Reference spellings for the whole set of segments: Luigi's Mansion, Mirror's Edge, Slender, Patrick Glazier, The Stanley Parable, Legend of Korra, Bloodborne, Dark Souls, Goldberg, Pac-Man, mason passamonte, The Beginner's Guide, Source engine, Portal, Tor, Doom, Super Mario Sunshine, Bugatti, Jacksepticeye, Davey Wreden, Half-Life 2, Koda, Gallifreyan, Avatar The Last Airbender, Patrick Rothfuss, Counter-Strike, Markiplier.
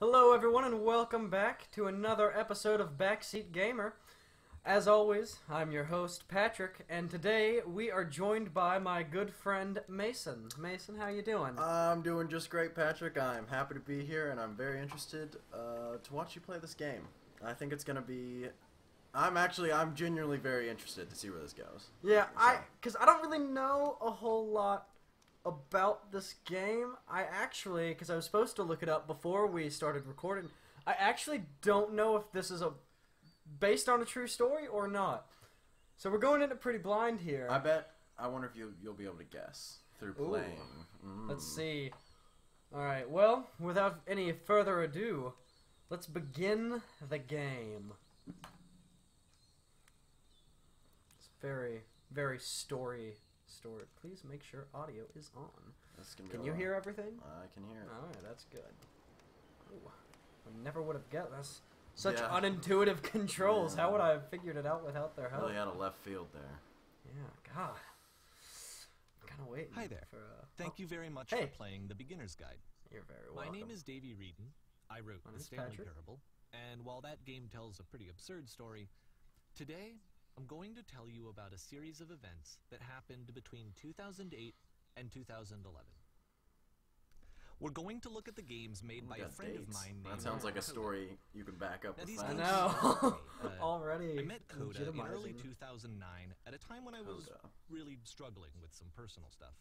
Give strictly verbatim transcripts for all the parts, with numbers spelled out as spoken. Hello everyone and welcome back to another episode of Backseat Gamer. As always, I'm your host Patrick, and today we are joined by my good friend Mason. Mason, how you doing? I'm doing just great, Patrick. I'm happy to be here and I'm very interested uh, to watch you play this game. I think it's going to be... I'm actually, I'm genuinely very interested to see where this goes. Yeah, so. I because I don't really know a whole lot about this game. I actually, because I was supposed to look it up before we started recording, I actually don't know if this is a based on a true story or not. So we're going into pretty blind here. I bet. I wonder if you, you'll be able to guess through playing. Mm. Let's see. Alright, well, without any further ado, let's begin the game. It's very, very story Story. Please make sure audio is on. That's gonna can you on. hear everything? Uh, I can hear it. Alright, that's good. Ooh, we never would have guessed. That's such yeah. unintuitive controls. Yeah. How would I have figured it out without their help? Really out of left field there. Yeah, God. I'm kind of waiting. Hi there. For, uh, Thank oh. you very much hey. for playing The Beginner's Guide. You're very welcome. My name is Davey Wreden. I wrote My The Stanley Patrick. Parable. And while that game tells a pretty absurd story, today I'm going to tell you about a series of events that happened between two thousand eight and two thousand eleven. We're going to look at the games made by a friend dates. of mine named That sounds like Koda. a story you can back up now with that. I know. uh, Already. I met Koda in early two thousand nine at a time when I was Koda. really struggling with some personal stuff,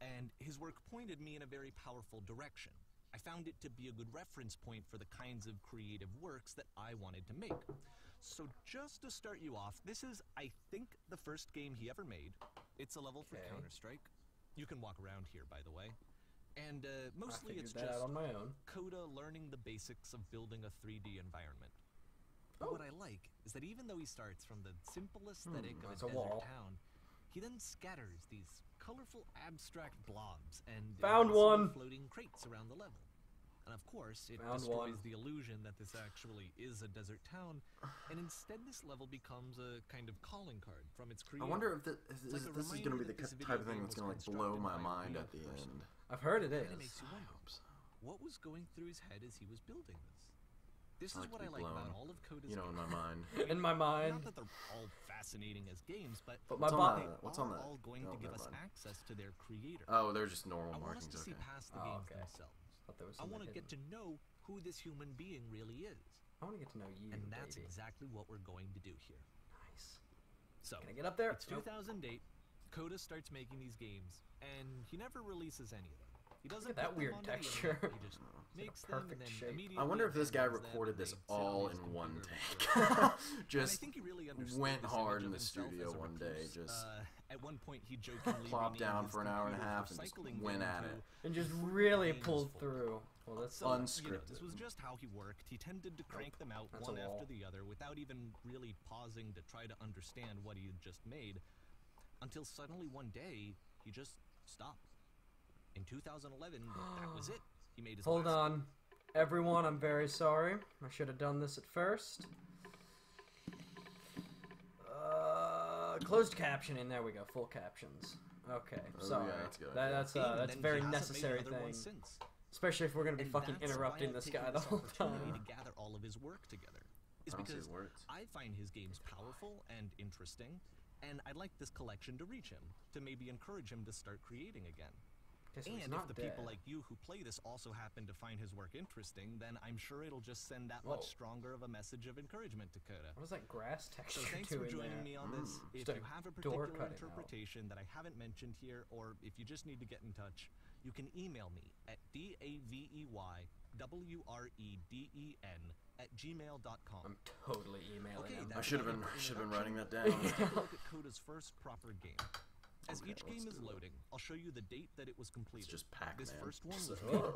and his work pointed me in a very powerful direction. I found it to be a good reference point for the kinds of creative works that I wanted to make. So just to start you off, this is, I think, the first game he ever made. It's a level okay. for Counter-Strike. You can walk around here, by the way. And uh, mostly it's just on my own. Koda learning the basics of building a three D environment. But oh. what I like is that even though he starts from the simple aesthetic hmm, of a, a desert town, he then scatters these colorful abstract blobs and Found one. floating crates around the level. And of course, it Round destroys one. the illusion that this actually is a desert town, and instead this level becomes a kind of calling card from its creator. I wonder if, the, if this, like this is going to be the type of thing that's going to like blow my mind at the person. end. I've heard it is. It makes you wonder, what was going through his head as he was building this? This I is like what I like blown. about all of Koda's You know, in my mind. in my mind. Not that they're all fascinating as games, but, but my body. What's on that? All going no, to give us mind. access to their creator. Oh, they're just normal markings. I want us to okay. see past the oh, games okay. themselves. I want to get to know who this human being really is. I want to get to know you, and that's baby. exactly what we're going to do here. Nice. So, can I get up there? It's two thousand eight. Koda starts making these games, and he never releases any of them. He doesn't Look at that weird texture. Internet, he just makes them perfect and then shape. I wonder if this guy recorded this all in one take. Just I think he really went hard in the studio one day. Just. Uh, At one point, he jokingly plopped down for an hour and a half and just went at it, and just really pulled through. Well, that's so, unscripted. You know, this was just how he worked. He tended to crank them out that's one after the other without even really pausing to try to understand what he had just made, until suddenly one day he just stopped. In two thousand eleven, that was it. He made his. Hold on, game. everyone. I'm very sorry. I should have done this at first. Closed captioning. There we go. Full captions. Okay. Oh, sorry. Yeah, that's good. That, that's uh, that's a very necessary thing. Especially if we're gonna be and fucking interrupting this guy the whole time. To gather all of his work together is because I find his games powerful and interesting, and I'd like this collection to reach him to maybe encourage him to start creating again. Okay, so and if not the dead. people like you who play this also happen to find his work interesting, then I'm sure it'll just send that Whoa. much stronger of a message of encouragement to Koda. What is that grass texture? So thanks for joining that? me on mm. this. If just you have a particular interpretation out. that I haven't mentioned here, or if you just need to get in touch, you can email me at D A V E Y W R E D E N at gmail dot com. I'm totally emailing okay, him. I should have been, should been writing that down. Let's take a look at Koda's first proper game. As okay, each game is loading, it. I'll show you the date that it was completed. It's just Pac-Man. This first one was November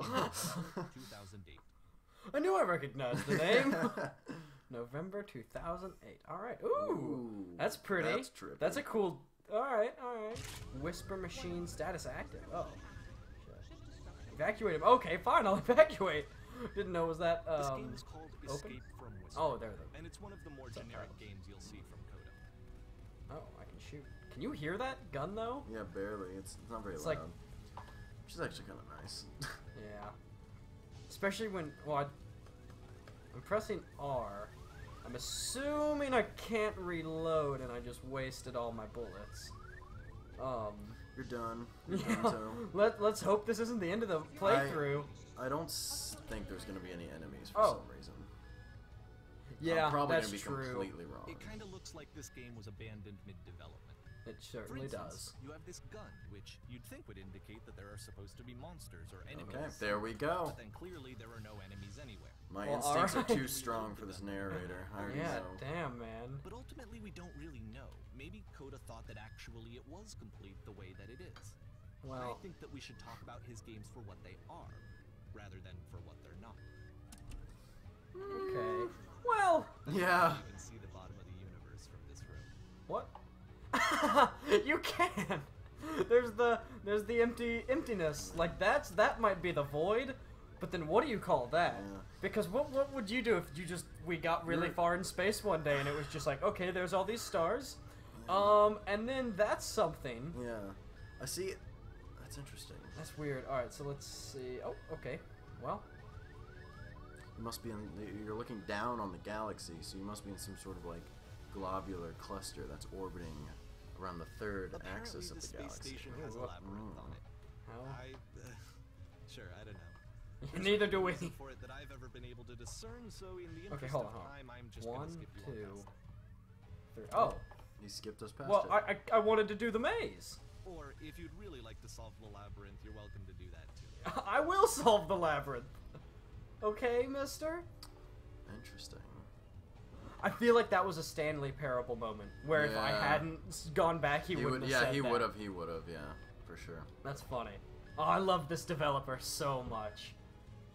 two thousand eight. I knew I recognized the name. November two thousand eight. All right. Ooh, Ooh that's pretty. That's, that's a cool. All right, all right. Whisper machine status active. Oh. Evacuate him. Okay, fine. I'll evacuate. Didn't know it was that. Um, this game is called Escape from Whisper. Oh, there they. And it's one of the more generic so, games you'll see from Koda. Oh, I can shoot. Can you hear that gun though? Yeah, barely. It's, it's not very it's loud. Like, which is actually kind of nice. Yeah. Especially when, well, I, I'm pressing R. I'm assuming I can't reload and I just wasted all my bullets. Um, You're done. You're yeah, done so. Let, let's hope this isn't the end of the playthrough. I, I don't think there's going to be any enemies for oh. some reason. Yeah, I'm probably that's gonna be true. Completely wrong. It kind of looks like this game was abandoned mid-development. It certainly for instance, does. You have this gun, which you'd think would indicate that there are supposed to be monsters or enemies. Okay, there we go. But then clearly there are no enemies anywhere. My well, instincts right. are too strong for this narrator. I already yeah, know. damn, man. But ultimately, we don't really know. Maybe Koda thought that actually it was complete the way that it is. Well, I think that we should talk about his games for what they are, rather than for what they're not. Okay. Well. Yeah. You can see the bottom of the universe from this room. What? You can. There's the there's the empty emptiness. Like that's that might be the void, but then what do you call that? Yeah. Because what what would you do if you just we got really You're... far in space one day and it was just like, okay, there's all these stars, yeah. um, and then that's something. Yeah, I see. That's interesting. That's weird. All right, so let's see. Oh, okay. Well, you must be in. You're looking down on the galaxy, so you must be in some sort of like globular cluster that's orbiting around the third Apparently axis of the, the galaxy. Space station has a labyrinth mm. on it. How? I, uh, sure, I don't know. Neither do we. For it that I've ever been able to discern, so in the interest okay, hold on, of time, I'm just One, skip you two, all three. Oh, you skipped us past. Well, it. I, I I wanted to do the maze. Or if you'd really like to solve the labyrinth, you're welcome to do that too. I will solve the labyrinth. Okay, mister. Interesting. I feel like that was a Stanley Parable moment, where yeah. if I hadn't gone back, he, he wouldn't would, have yeah, said he that. Would've, he would've, yeah, for sure. That's funny. Oh, I love this developer so much.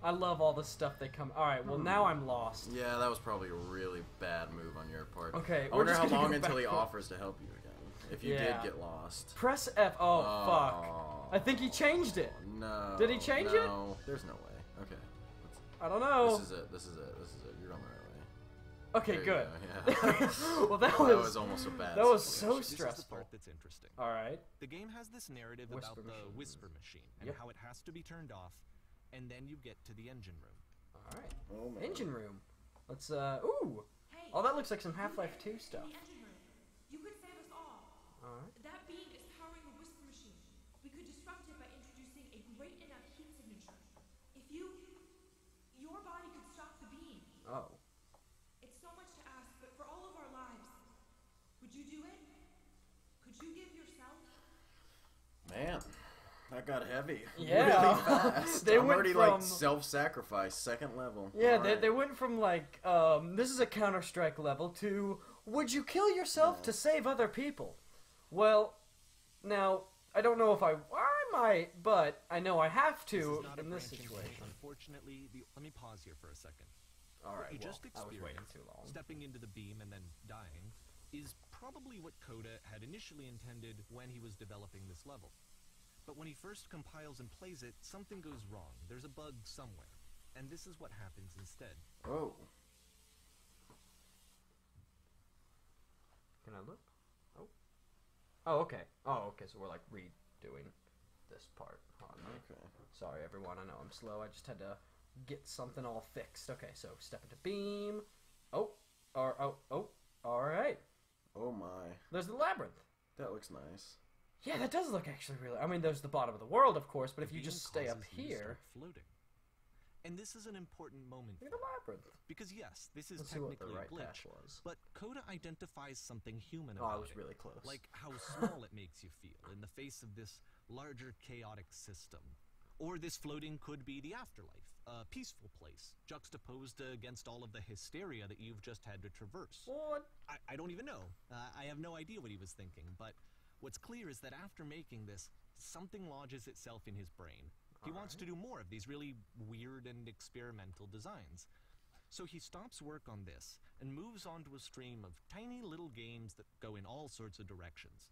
I love all the stuff they come... Alright, well, hmm. now I'm lost. Yeah, that was probably a really bad move on your part. Okay, I wonder how long until he offers to help you again, if you yeah. did get lost. Press F... Oh, oh, fuck. I think he changed it. No. Did he change no. it? No, there's no way. Okay. Let's, I don't know. This is it, this is it, this is it. You're on the right way. Okay, there good. Go, yeah. well, that, well was, that was almost a bad. That was situation. so stressful. This is the part that's interesting. All right. The game has this narrative whisper about machine. the whisper machine and yep. how it has to be turned off, and then you get to the engine room. All right. Oh my engine God. room. Let's. uh Ooh. Hey, oh, that looks like some Half-Life two stuff. The engine room. You could save us all. All right. That being is powering a whisper machine. We could disrupt it by introducing a great enough heat signature. If you, your body could stop the beam. Oh. So much to ask, but for all of our lives, would you do it? Could you give yourself? Man, that got heavy. Yeah, really fast. they I'm went already from... like self-sacrifice, second level. Yeah, they, right. they went from like um, this is a Counter-Strike level to would you kill yourself yeah. to save other people? Well, now I don't know if I I might, but I know I have to this is not in a this situation. Unfortunately, the... let me pause here for a second. All right, what you well, just experienced, I was waiting too long. Stepping into the beam and then dying, is probably what Koda had initially intended when he was developing this level. But when he first compiles and plays it, something goes wrong. There's a bug somewhere. And this is what happens instead. Oh. Can I look? Oh. Oh, okay. Oh, okay, so we're like redoing this part. Oh, okay. Sorry, everyone. I know I'm slow. I just had to... get something all fixed. Okay, so step into beam. Oh, or, oh, oh, all right. Oh my. There's the labyrinth. That looks nice. Yeah, that does look actually really. I mean, there's the bottom of the world, of course, but the if you just stay up here, floating. And this is an important moment. Look at the labyrinth. Because yes, this is Let's technically right a glitch, but Koda identifies something human about it. Oh, I was it. really close. Like how small it makes you feel in the face of this larger chaotic system. Or this floating could be the afterlife, a peaceful place, juxtaposed against all of the hysteria that you've just had to traverse. What? I, I don't even know. Uh, I have no idea what he was thinking, but what's clear is that after making this, something lodges itself in his brain. He all wants right. to do more of these really weird and experimental designs. So he stops work on this and moves on to a stream of tiny little games that go in all sorts of directions.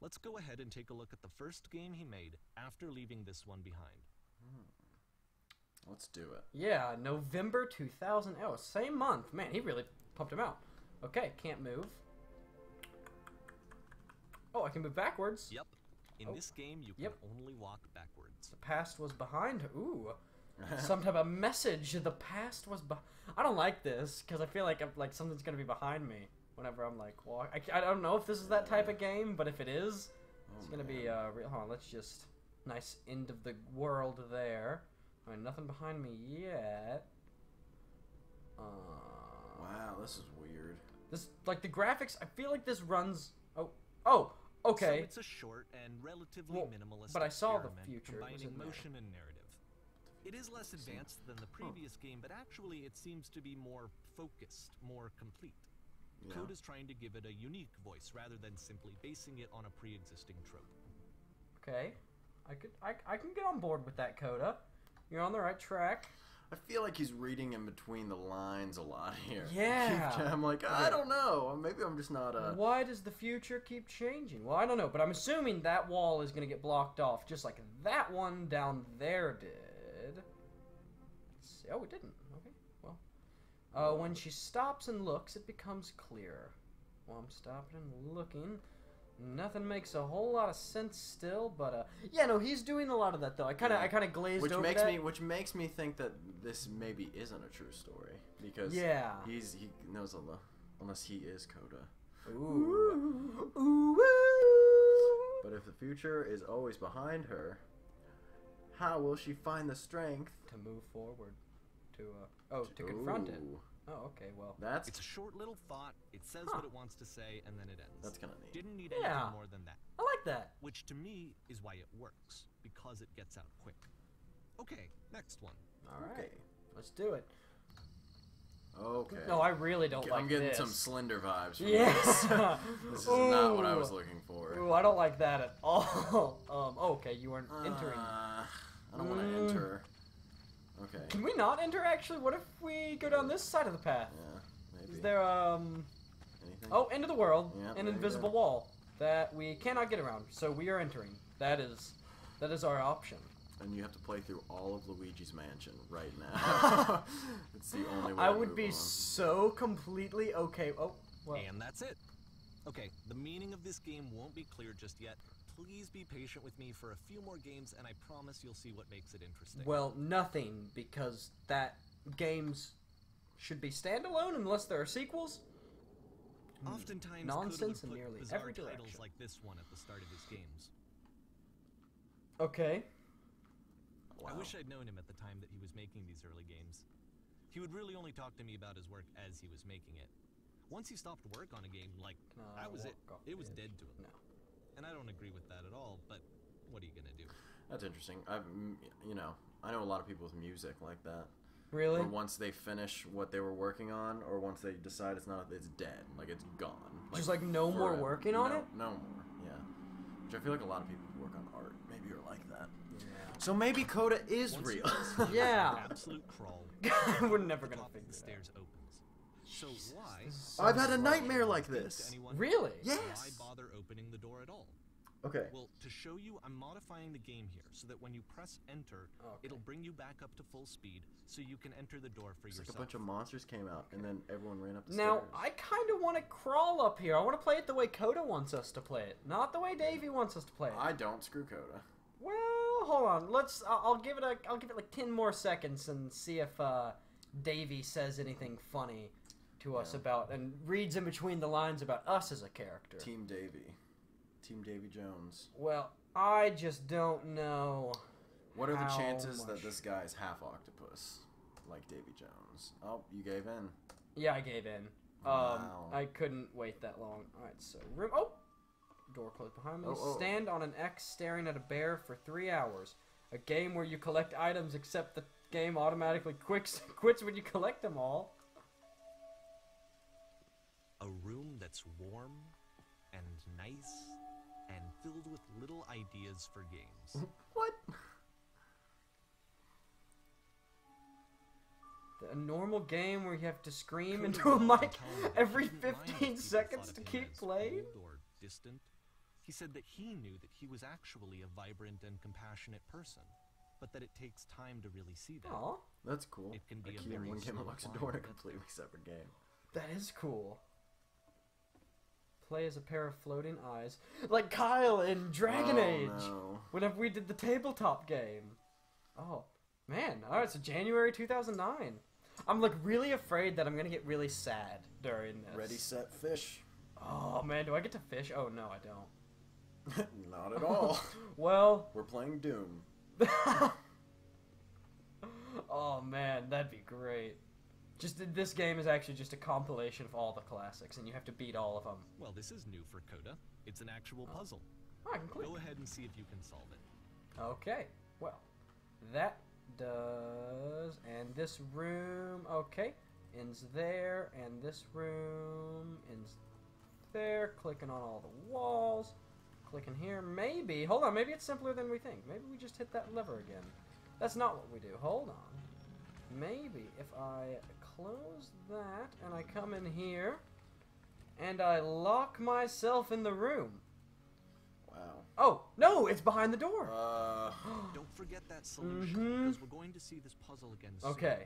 Let's go ahead and take a look at the first game he made after leaving this one behind. Hmm. Let's do it. Yeah, November two thousand. Oh, same month. Man, he really pumped him out. Okay, can't move. Oh, I can move backwards. Yep. In oh. this game, you can yep. only walk backwards. The past was behind. Ooh. some type of message. The past was. Be I don't like this because I feel like I'm, like something's gonna be behind me whenever I'm like walk. I, I don't know if this is that type of game, but if it is, oh, it's gonna man. be uh, real. Hold on, let's just nice end of the world there. I mean, nothing behind me yet. Uh, wow, this is weird. This like the graphics. I feel like this runs. Oh, oh, okay. So it's a short and relatively well, minimalistic. But I saw the future combining motion and narrative. It is less advanced than the previous huh. game, but actually it seems to be more focused, more complete. Yeah. Koda is trying to give it a unique voice rather than simply basing it on a pre-existing trope. Okay, I could, I, I can get on board with that, Koda. You're on the right track. I feel like he's reading in between the lines a lot here. Yeah. I'm like, I don't know. Maybe I'm just not a... Why does the future keep changing? Well, I don't know, but I'm assuming that wall is going to get blocked off just like that one down there did. Let's see. Oh, it didn't. Okay, well. Uh, when she stops and looks, it becomes clearer. Well, I'm stopping and looking. Nothing makes a whole lot of sense still, but uh, yeah, no, he's doing a lot of that though. I kind of, yeah. I kind of glazed which over makes that. me, which makes me think that this maybe isn't a true story because yeah, he's he knows a lot, unless he is Koda. Ooh. Ooh. Ooh. But if the future is always behind her, how will she find the strength to move forward? To uh, oh, to, to confront ooh. it. Oh, okay, well. That's it's a short little thought. It says huh. what it wants to say, and then it ends. That's kind of neat. Didn't need yeah. anything more than that. I like that. Which, to me, is why it works. Because it gets out quick. Okay, next one. All right. Okay. Let's do it. Okay. No, I really don't G like this. I'm getting this. some Slender vibes from yes. this. This is Ooh. not what I was looking for. Ooh, I don't like that at all. um, okay, you weren't uh, entering. I don't mm. want to enter. Okay. Can we not enter, actually? What if we go down this side of the path? Yeah, maybe. Is there, um... Anything? Oh, end of the world. Yep, an invisible wall that we cannot get around, so we are entering. That is... That is our option. And you have to play through all of Luigi's Mansion right now. It's the only way I would be on. so completely okay... Oh, well. And that's it. Okay, the meaning of this game won't be clear just yet. Please be patient with me for a few more games, and I promise you'll see what makes it interesting. Well, nothing, because that games should be standalone unless there are sequels. Oftentimes, nonsense in nearly every direction. Titles like this one at the start of his games. Okay. Wow. I wish I'd known him at the time that he was making these early games. He would really only talk to me about his work as he was making it. Once he stopped work on a game, like no, I was it, it was dead to him. No. And I don't agree with that at all, but what are you gonna do? That's interesting. I've, you know, I know a lot of people with music like that. Really? Or once they finish what they were working on, or once they decide it's not, it's dead, like it's gone. Like, just like no more a, working no, on it. No more. Yeah. Which I feel like a lot of people who work on art maybe are like that. Yeah. So maybe Koda is once real. Yeah. Absolute crawl. We're never gonna figure the stairs out. opens. So why? So I've had a nightmare like this. Really? Yes. Why bother opening the door at all? Okay. Well, to show you, I'm modifying the game here so that when you press enter, okay. it'll bring you back up to full speed so you can enter the door for it's yourself. Like a bunch of monsters came out okay. and then everyone ran up the now, stairs. Now, I kind of want to crawl up here. I want to play it the way Koda wants us to play it, not the way Davey wants us to play it. I don't screw Koda. Well, hold on. Let's I'll, I'll give it a I'll give it like ten more seconds and see if uh Davey says anything funny to us yeah. about, and reads in between the lines about us as a character. Team Davey. Team Davey Jones. Well, I just don't know. What are the chances much. that this guy's half octopus, like Davey Jones? Oh, you gave in. Yeah, I gave in. Wow. Um, I couldn't wait that long. Alright, so room. Oh! Door closed behind me. Oh, oh. Stand on an X staring at a bear for three hours. A game where you collect items, except the game automatically quits, quits when you collect them all. A room that's warm and nice and filled with little ideas for games. What? A normal game where you have to scream into a mic every fifteen seconds to keep playing? Or distant. He said that he knew that he was actually a vibrant and compassionate person, but that it takes time to really see that. Aww. That's cool. It can be a, a very one game unlocks a door in a completely separate game. That is cool. Play as a pair of floating eyes, like Kyle in Dragon oh, Age. No. Whenever we did the tabletop game. Oh, Man, all right, so January two thousand nine. I'm like really afraid that I'm gonna get really sad during this. Ready, set, fish. Oh man, do I get to fish? Oh no, I don't. Not at all. Well, we're playing Doom. Oh man, that'd be great. Just this game is actually just a compilation of all the classics, and you have to beat all of them. Well, this is new for Koda. It's an actual oh. puzzle. Oh, I can click. Go ahead and see if you can solve it. Okay. Well, that does, and this room. Okay, ends there, and this room ends there. Clicking on all the walls. Clicking here. Maybe. Hold on. Maybe it's simpler than we think. Maybe we just hit that lever again. That's not what we do. Hold on. Maybe if I close that and I come in here and I lock myself in the room. Wow. Oh, no, it's behind the door. Uh, don't forget that solution mm-hmm. because we're going to see this puzzle again soon. Okay.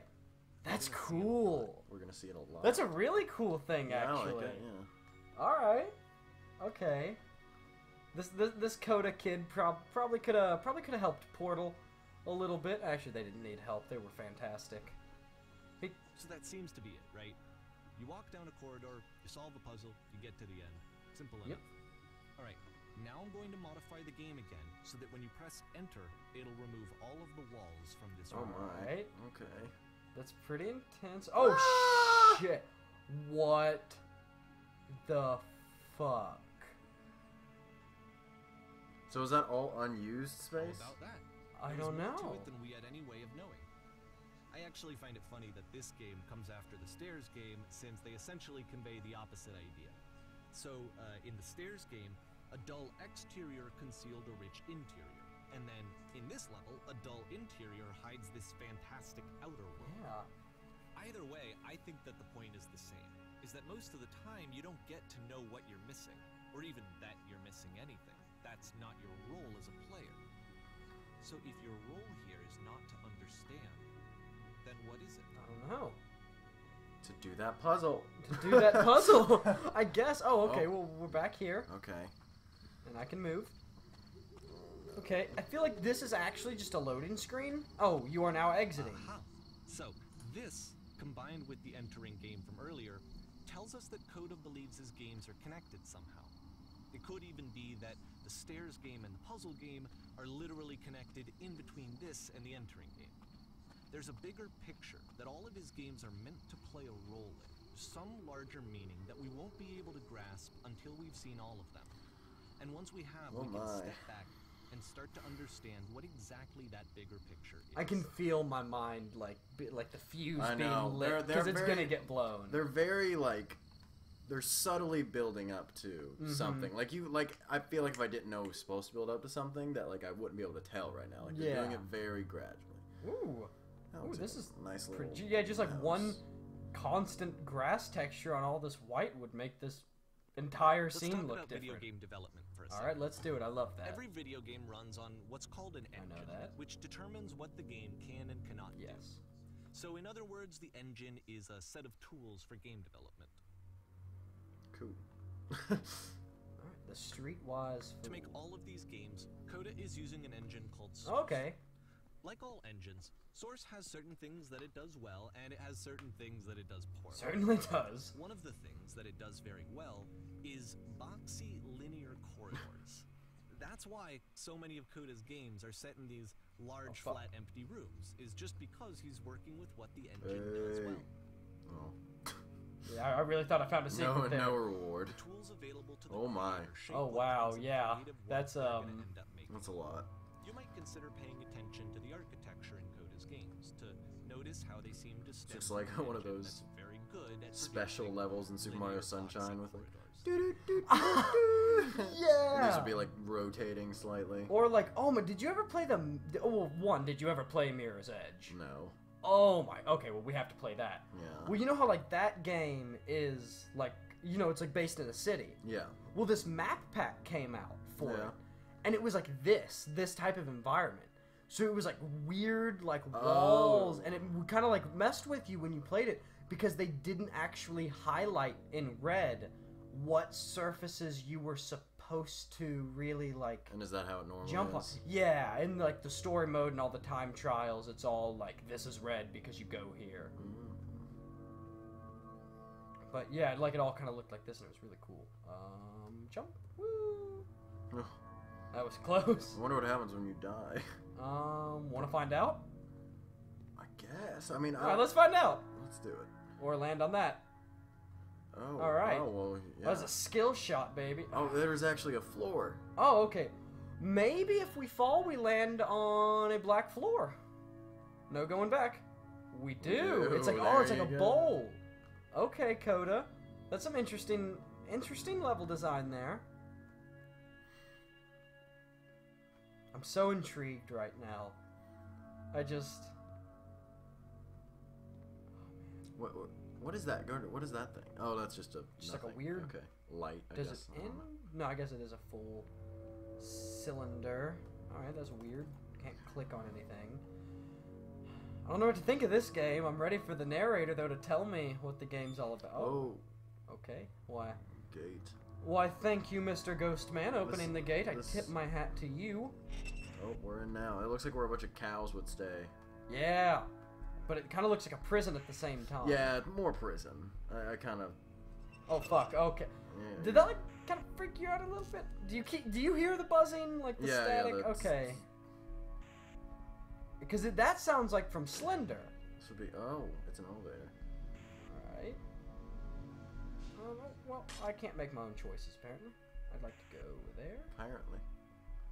That's we're cool. We're going to see it a lot. That's a really cool thing yeah, actually. I like it, yeah. All right. Okay. This this this Koda kid prob probably could have probably could have helped Portal. A little bit. Actually, they didn't need help. They were fantastic. He... So that seems to be it, right? You walk down a corridor, you solve a puzzle, you get to the end. Simple enough. Yep. All right. Now I'm going to modify the game again so that when you press enter, it'll remove all of the walls from this room. All right. Okay. That's pretty intense. Oh, ah! Shit. What the fuck? So is that all unused space? How about that? I don't know. There's more to it than we had any way of knowing. I actually find it funny that this game comes after the stairs game, since they essentially convey the opposite idea. So, uh, in the stairs game, a dull exterior concealed a rich interior. And then, in this level, a dull interior hides this fantastic outer world. Yeah. Either way, I think that the point is the same, is that most of the time you don't get to know what you're missing, or even that you're missing anything. That's not your role as a player. So if your role here is not to understand, then what is it? I don't know. To do that puzzle. To do that puzzle, I guess. Oh, okay. Oh. Well, we're back here. Okay. And I can move. Okay. I feel like this is actually just a loading screen. Oh, you are now exiting. Uh-huh. So this, combined with the entering game from earlier, tells us that Koda believes his games are connected somehow. It could even be that the stairs game and the puzzle game are literally connected in between this and the entering game. There's a bigger picture that all of his games are meant to play a role in, some larger meaning that we won't be able to grasp until we've seen all of them. And once we have, oh we my. can step back and start to understand what exactly that bigger picture is. I can feel my mind like like the fuse I being know. lit because it's going to get blown. They're very like... They're subtly building up to mm-hmm. something. Like you, like I feel like if I didn't know it was supposed to build up to something, that like I wouldn't be able to tell right now. Like yeah. they're doing it very gradually. Ooh, Ooh this is nice little. Yeah, just like house. one constant grass texture on all this white would make this entire let's scene talk look about different. Video game development for a second. All right, let's do it. I love that. Every video game runs on what's called an engine, which determines what the game can and cannot yes. do. Yes. So in other words, the engine is a set of tools for game development. Cool. All right, the streetwise. To make all of these games, Koda is using an engine called Source. Okay. Like all engines, Source has certain things that it does well, and it has certain things that it does poorly. Certainly does. One of the things that it does very well is boxy linear corridors. That's why so many of Koda's games are set in these large, oh, flat, empty rooms. Is just because he's working with what the engine hey. does well. Oh. Yeah, I really thought I found a secret no, there. No reward. The tools available to the oh my. Oh wow, yeah. That's um that's a lot. You might consider paying attention to the architecture in Koda's games to notice how they seem to stem. Just like one of those very good at special levels in Super Mario Sunshine with like do do do do. Yeah. These would be like rotating slightly. Or like, oh my, did you ever play the oh one? Did you ever play Mirror's Edge? No. Oh my, okay, well we have to play that. Yeah. Well, you know how like that game is like, you know, it's like based in a city. Yeah. Well, this map pack came out for yeah. it, and it was like this, this type of environment. So it was like weird like walls, oh. and it kind of like messed with you when you played it because they didn't actually highlight in red what surfaces you were supposed supposed to really like. And is that how it normally jump is? On. Yeah, in like the story mode and all the time trials, it's all like this is red because you go here. Mm. But yeah, like it all kind of looked like this, and it was really cool. Um, jump, woo! That was close. I wonder what happens when you die. Um, want to find out? I guess. I mean, all I... right, let's find out. Let's do it. Or land on that. Oh, all right. Oh, well, yeah. That was a skill shot, baby. Oh, there was actually a floor. Oh, okay. Maybe if we fall, we land on a black floor. No going back. We do. Ooh, it's like oh, it's like a go. bowl. Okay, Koda. That's some interesting, interesting level design there. I'm so intrigued right now. I just. What, what what is that? What is that thing? Oh, that's just a just nothing. like a weird okay light. I does guess. it end? No, I guess it is a full cylinder. All right, that's weird. Can't click on anything. I don't know what to think of this game. I'm ready for the narrator though to tell me what the game's all about. Oh, okay. Why? Gate. Why? Thank you, Mister Ghostman, opening this, the gate. I this... tip my hat to you. Oh, we're in now. It looks like where a bunch of cows would stay. Yeah. But it kind of looks like a prison at the same time. Yeah, more prison. I, I kind of. Oh fuck! Okay. Yeah. Did that like kind of freak you out a little bit? Do you keep? Do you hear the buzzing? Like the yeah, static? Yeah, okay. Because it, that sounds like from Slender. This would be. Oh, it's an elevator. All right. Um, well, I can't make my own choices apparently. I'd like to go there. Apparently.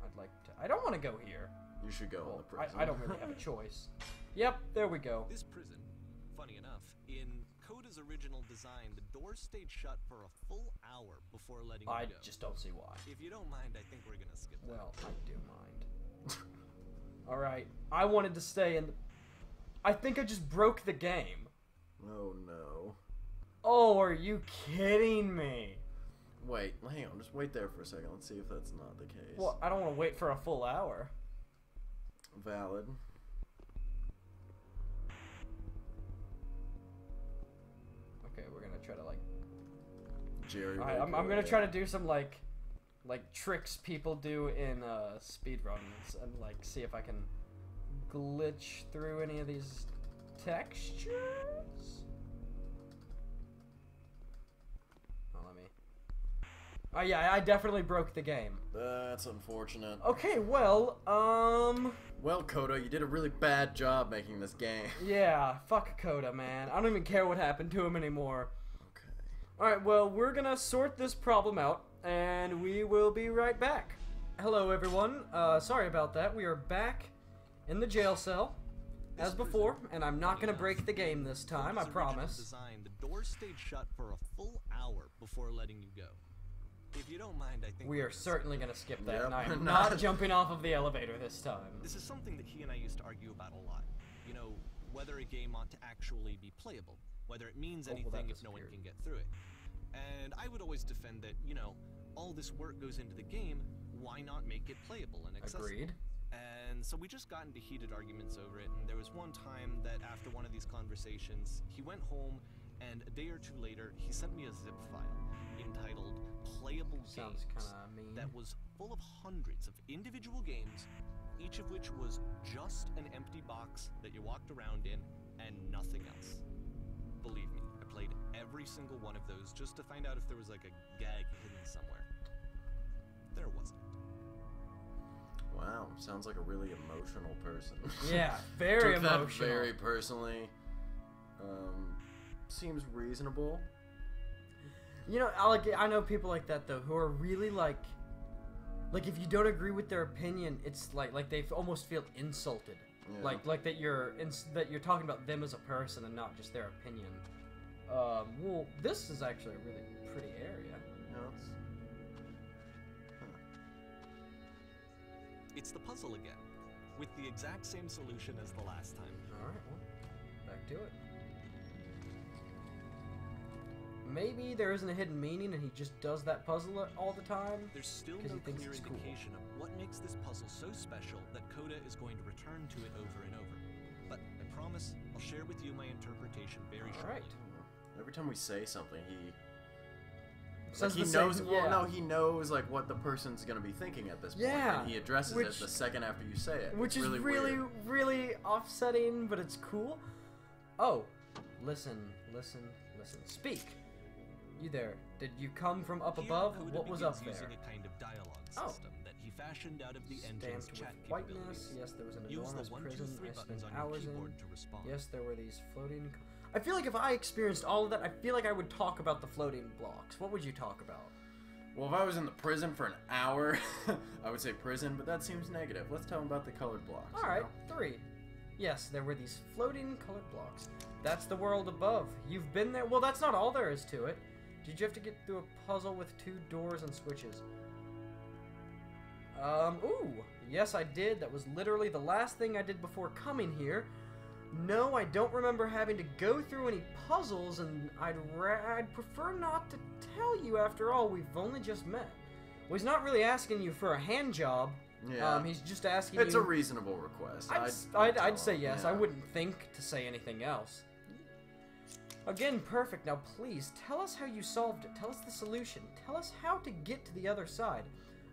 I'd like to. I don't want to go here. You should go well, on the prison. I, I don't really have a choice. Yep, there we go. This prison, funny enough, in Koda's original design, the door stayed shut for a full hour before letting I you go. I just don't see why. If you don't mind, I think we're gonna skip well, that. Well, I do mind. Alright, I wanted to stay in the... I think I just broke the game. Oh, no. Oh, are you kidding me? Wait, hang on, just wait there for a second. Let's see if that's not the case. Well, I don't want to wait for a full hour. Valid. Okay, we're gonna try to like. Jerry. All right, I'm, I'm gonna try to do some like, like tricks people do in uh, speedruns and like see if I can glitch through any of these textures. Oh, let me. Oh yeah, I definitely broke the game. That's unfortunate. Okay, well, um. Well, Koda, you did a really bad job making this game. Yeah, fuck Koda, man. I don't even care what happened to him anymore. Okay. Alright, well, we're gonna sort this problem out, and we will be right back. Hello, everyone. Uh, sorry about that. We are back in the jail cell, as before, and I'm not gonna break the game this time, I promise. Design, the door stayed shut for a full hour before letting you go. If you don't mind, I think we are certainly going to skip that, yep, and I am not jumping off of the elevator this time. This is something that he and I used to argue about a lot. You know, whether a game ought to actually be playable, whether it means oh, anything well, if no one can get through it. And I would always defend that, you know, all this work goes into the game, why not make it playable and accessible? Agreed. And so we just got into heated arguments over it, and there was one time that after one of these conversations, he went home, and a day or two later, he sent me a zip file entitled Playable Sounds Games mean. that was full of hundreds of individual games, each of which was just an empty box that you walked around in and nothing else. Believe me, I played every single one of those just to find out if there was like a gag hidden somewhere. There wasn't. Wow, sounds like a really emotional person. Yeah, very Took emotional. Took that very personally. Um... Seems reasonable. You know, I like I know people like that though, who are really like, like if you don't agree with their opinion, it's like like they almost feel insulted, yeah. like like that you're ins that you're talking about them as a person and not just their opinion. Um, well, this is actually a really pretty area. No, it's... Huh. It's the puzzle again, with the exact same solution as the last time. All right, well, back to it. Maybe there isn't a hidden meaning and he just does that puzzle all the time. There's still no clear indication cool. of what makes this puzzle so special that Koda is going to return to it over and over. But I promise I'll share with you my interpretation very all shortly. Right. Every time we say something, he So like he knows. Same, yeah. Well, no, he knows like what the person's gonna be thinking at this point, yeah, and he addresses which, it the second after you say it, which it's is really, really, weird. really offsetting, but it's cool. Oh, listen, listen, listen. Speak. You there? Did you come from up Here, above? Koda what was up there? Using a kind of dialogue system oh. that he fashioned out of the engine's chat capabilities. Yes, there was an enormous prison I spent hours in. Yes, there were these floating. I feel like if I experienced all of that, I feel like I would talk about the floating blocks. What would you talk about? Well, if I was in the prison for an hour, I would say prison, but that seems negative. Let's tell him about the colored blocks. All right, you know? three. Yes, there were these floating colored blocks. That's the world above. You've been there. Well, that's not all there is to it. Did you have to get through a puzzle with two doors and switches? Um, ooh, yes I did. That was literally the last thing I did before coming here. No, I don't remember having to go through any puzzles, and I'd, ra I'd prefer not to tell you. After all, we've only just met. Well, he's not really asking you for a hand job. Yeah. Um, he's just asking it's you... It's a reasonable request. I'd, I'd, I'd, I'd say yes. Yeah. I wouldn't think to say anything else. Again, perfect. Now, please, tell us how you solved it. Tell us the solution. Tell us how to get to the other side.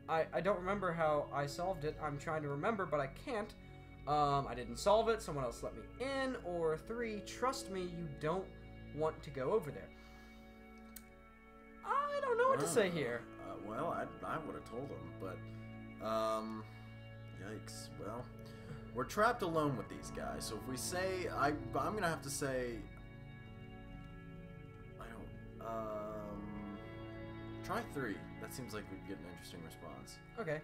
I, I don't remember how I solved it. I'm trying to remember, but I can't. Um, I didn't solve it. Someone else let me in. Or three, trust me, you don't want to go over there. I don't know what uh, to say here. Uh, well, I, I would have told him, but... Um, yikes. Well, we're trapped alone with these guys, so if we say... I, I'm going to have to say... Um, try three. That seems like we'd get an interesting response. Okay.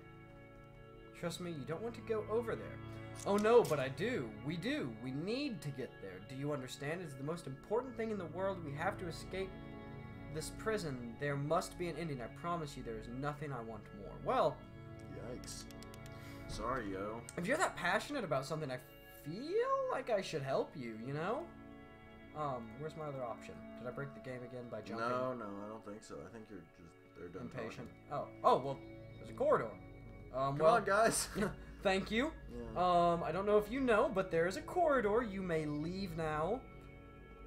Trust me, you don't want to go over there. Oh no, but I do. We do. We need to get there. Do you understand? It's the most important thing in the world. We have to escape this prison. There must be an ending. I promise you there is nothing I want more. Well. Yikes. Sorry, yo. If you're that passionate about something, I feel like I should help you, you know? Um, where's my other option? Did I break the game again by jumping? No, no, I don't think so. I think you're just, they're done impatient. Talking. Oh, oh, well, there's a corridor. Um, Come well, on, guys. Thank you. Yeah. Um, I don't know if you know, but there is a corridor. You may leave now.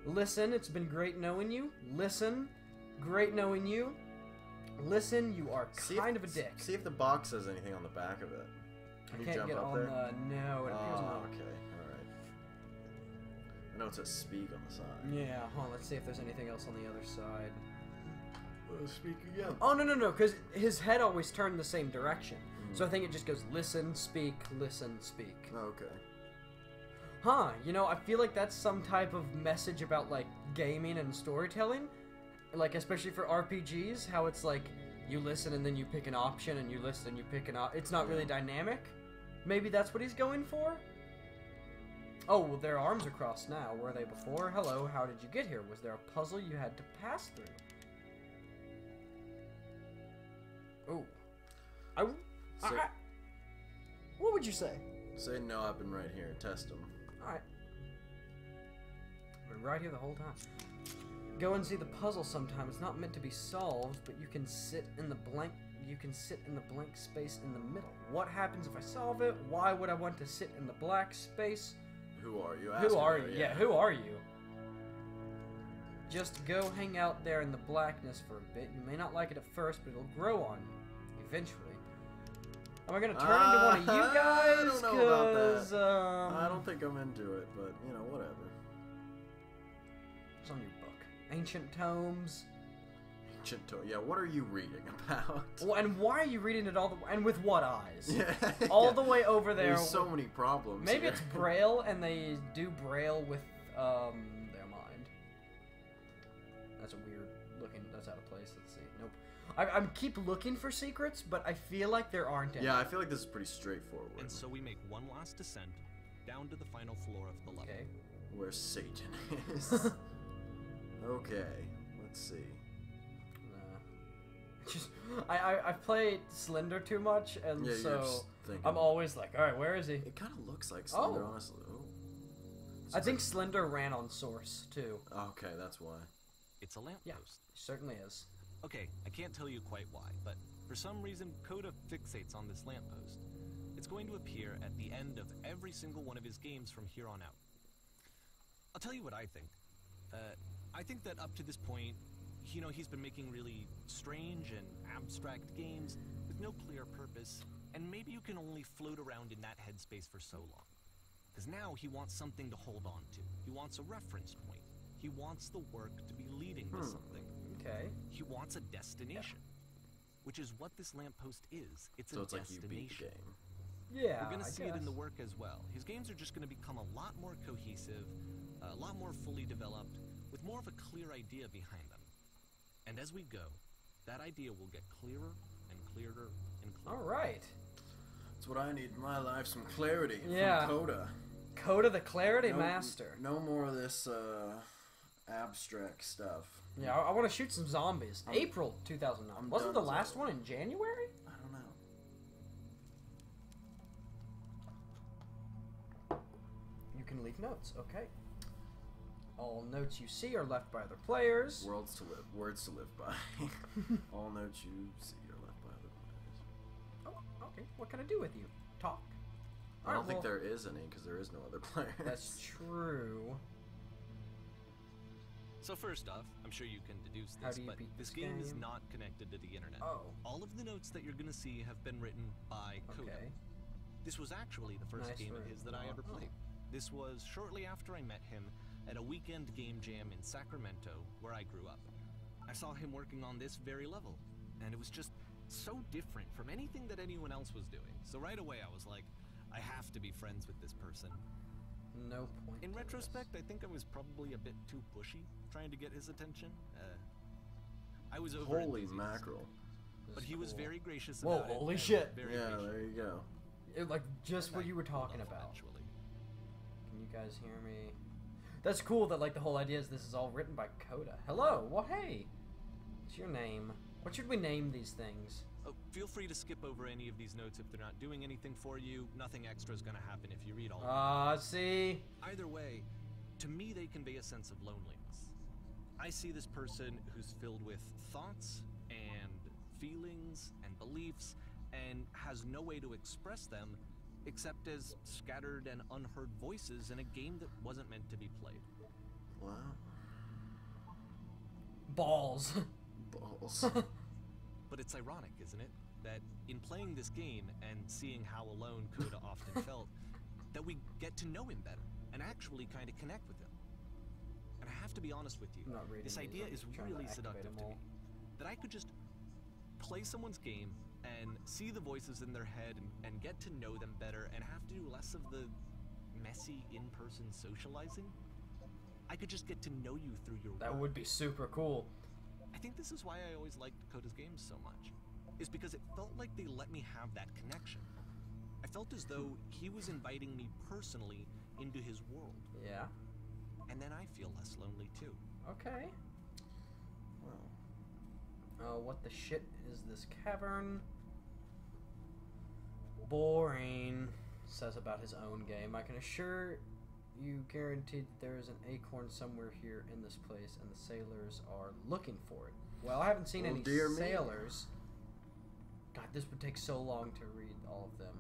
Listen, it's been great knowing you. Listen, great knowing you. Listen, you are see kind if, of a dick. See if the box says anything on the back of it. Can I you can't jump get up on there? the, no. It oh, appears okay. I know it says speak on the side. Yeah, hold on, let's see if there's anything else on the other side. Uh, speak again. Oh, no, no, no, because his head always turned the same direction. Mm. So I think it just goes listen, speak, listen, speak. Okay. Huh, you know, I feel like that's some type of message about, like, gaming and storytelling. Like, especially for R P Gs, how it's like, you listen and then you pick an option, and you listen and you pick an option. It's not really dynamic. Maybe that's what he's going for? Oh, well, their arms are crossed now. Were they before? Hello, how did you get here? Was there a puzzle you had to pass through? Oh. I, so, I... What would you say? Say, no, I've been right here. Test them. Alright. I've been right here the whole time. Go and see the puzzle sometime. It's not meant to be solved, but you can sit in the blank... You can sit in the blank space in the middle. What happens if I solve it? Why would I want to sit in the black space? Who are you? Who are you? Yeah, who are you? Just go hang out there in the blackness for a bit. You may not like it at first, but it'll grow on you. Eventually. Am I going to turn uh, into one of you guys? I don't know about that. Um, I don't think I'm into it, but, you know, whatever. What's on your book? Ancient tomes? Ancient tomes. Yeah, what are you reading about? Well, and why are you reading it all the way? And with what eyes? Yeah. all yeah. the way over there. There's so many problems. Maybe here. It's Braille, and they do Braille with um, their mind. That's a weird looking... That's out of place. Let's see. Nope. I, I keep looking for secrets, but I feel like there aren't any. Yeah, I feel like this is pretty straightforward. And so we make one last descent down to the final floor of the level. Okay. Where Satan is. Okay. Let's see. Just, I, I, I've played Slender too much, and yeah, so I'm always like, alright, where is he? It kind of looks like Slender, oh. honestly. Oh. I think like... Slender ran on Source, too. Okay, that's why. It's a lamppost. Yeah, it certainly is. Okay, I can't tell you quite why, but for some reason, Koda fixates on this lamppost. It's going to appear at the end of every single one of his games from here on out. I'll tell you what I think. Uh, I think that up to this point... you know, he's been making really strange and abstract games with no clear purpose, and maybe you can only float around in that headspace for so long. Because now he wants something to hold on to. He wants a reference point. He wants the work to be leading to hmm. something. Okay. He wants a destination, yeah. which is what this lamppost is. It's so a it's destination. Like you beat the game. Yeah, we're going to see guess. it in the work as well. His games are just going to become a lot more cohesive, a lot more fully developed, with more of a clear idea behind them. And as we go, that idea will get clearer and clearer and clearer. All right. That's what I need in my life, some clarity yeah. from Koda. Koda the Clarity no, Master. No more of this uh, abstract stuff. Yeah, I, I want to shoot some zombies. I'm, April two thousand nine. I'm Wasn't the last one in January? I don't know. You can leave notes, okay. All notes you see are left by other players. Worlds to live, words to live by. All notes you see are left by other players. Oh, okay. What can I do with you? Talk. I don't right, think well, there is any, because there is no other player. That's true. So first off, I'm sure you can deduce this, but this game, game is not connected to the internet. Oh. All of the notes that you're going to see have been written by okay. Koda. This was actually the first nice game of his that I ever played. Oh. This was shortly after I met him at a weekend game jam in Sacramento, where I grew up. I saw him working on this very level, and it was just so different from anything that anyone else was doing. So right away I was like, I have to be friends with this person. No point. In retrospect, I think I was probably a bit too pushy, trying to get his attention. Uh, I was over. Holy mackerel! But he was very gracious about it. Whoa! Holy shit! Yeah, there you go. It, like just what you were talking about. Actually. Can you guys hear me? That's cool. That like the whole idea is this is all written by Koda. Hello. Well, hey. What's your name? What should we name these things? Oh, feel free to skip over any of these notes if they're not doing anything for you. Nothing extra is going to happen if you read all of them. Ah, uh, see? Either way, to me they convey a sense of loneliness. I see this person who's filled with thoughts and feelings and beliefs and has no way to express them except as scattered and unheard voices in a game that wasn't meant to be played. Wow. Balls. Balls. But it's ironic, isn't it, that in playing this game and seeing how alone Koda often felt, that we get to know him better and actually kind of connect with him. And I have to be honest with you, this idea is really seductive to me. That I could just play someone's game and see the voices in their head and, and get to know them better and have to do less of the messy in-person socializing. I could just get to know you through your work. That would be super cool. I think this is why I always liked Koda's games so much, is because it felt like they let me have that connection. I felt as though he was inviting me personally into his world. Yeah. And then I feel less lonely too. Okay. Well. Oh, what the shit is this cavern? Boring, says about his own game. I can assure you guaranteed that there is an acorn somewhere here in this place, and the sailors are looking for it. Well, I haven't seen oh, any sailors. Me. God, this would take so long to read all of them.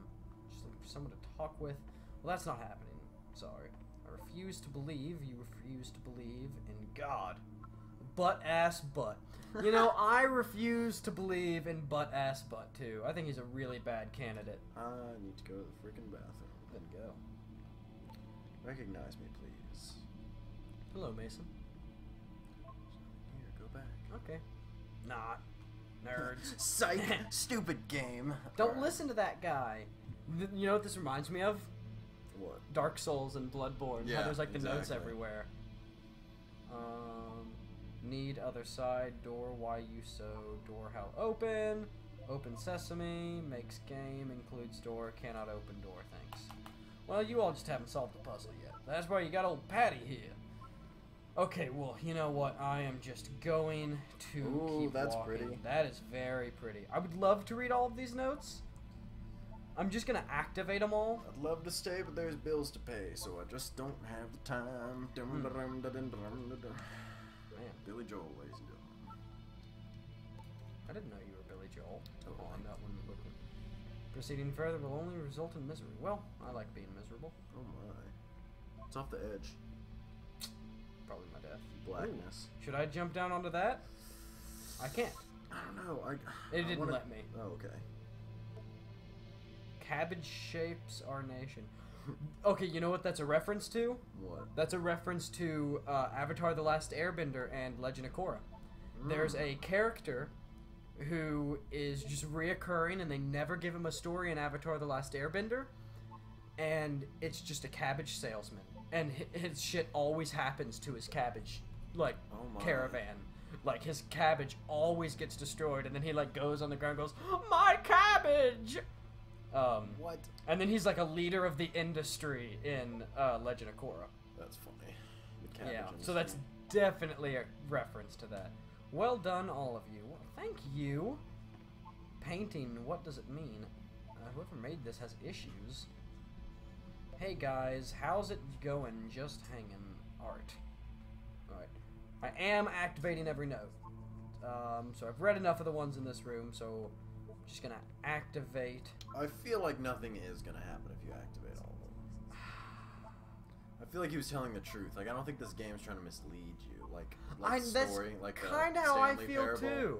Just looking for someone to talk with. Well, that's not happening. Sorry. I refuse to believe you refuse to believe in God. Butt-ass butt. You know, I refuse to believe in butt-ass butt, too. I think he's a really bad candidate. I need to go to the freaking bathroom. Then go. Recognize me, please. Hello, Mason. Here, go back. Okay. Not. Nerds. Psych! Stupid game. Don't right. listen to that guy. Th you know what this reminds me of? What? Dark Souls and Bloodborne. Yeah, how there's like the exactly. notes everywhere. Um, need other side, door, why you so, door, how open, open sesame, makes game, includes door, cannot open door, thanks. Well, you all just haven't solved the puzzle yet. That's why you got old Patty here. Okay, well, you know what? I am just going to Ooh, keep that's walking. Pretty. That is very pretty. I would love to read all of these notes. I'm just going to activate them all. I'd love to stay, but there's bills to pay, so I just don't have the time. Dum -dum -dum -dum -dum -dum -dum. Man, Billy Joel, ladies and gentlemen. I didn't know you were Billy Joel. Oh, oh on that one looking. Proceeding further will only result in misery. Well, I like being miserable. Oh my. It's off the edge. Probably my death. Blackness. Ooh. Should I jump down onto that? I can't. I don't know. I, it I didn't wanna... let me. Oh, okay. Cabbage shapes our nation. Okay, you know what that's a reference to? What? That's a reference to uh, Avatar The Last Airbender and Legend of Korra. Mm. There's a character who is just reoccurring, and they never give him a story in Avatar The Last Airbender, and it's just a cabbage salesman. And his shit always happens to his cabbage, like, oh my. Caravan. Like, his cabbage always gets destroyed, and then he, like, goes on the ground and goes, "My cabbage!" Um, what? And then he's, like, a leader of the industry in uh, Legend of Korra. That's funny. Yeah, industry. So that's definitely a reference to that. Well done, all of you. Well, thank you. Painting, what does it mean? Uh, whoever made this has issues. Hey guys, how's it going? Just hanging. Art. Alright. I am activating every note. Um, so I've read enough of the ones in this room, so I'm just gonna activate. I feel like nothing is gonna happen if you activate all of them. I feel like he was telling the truth. Like, I don't think this game's trying to mislead you. Like, like I, that's story, like kinda how I feel parable. Too.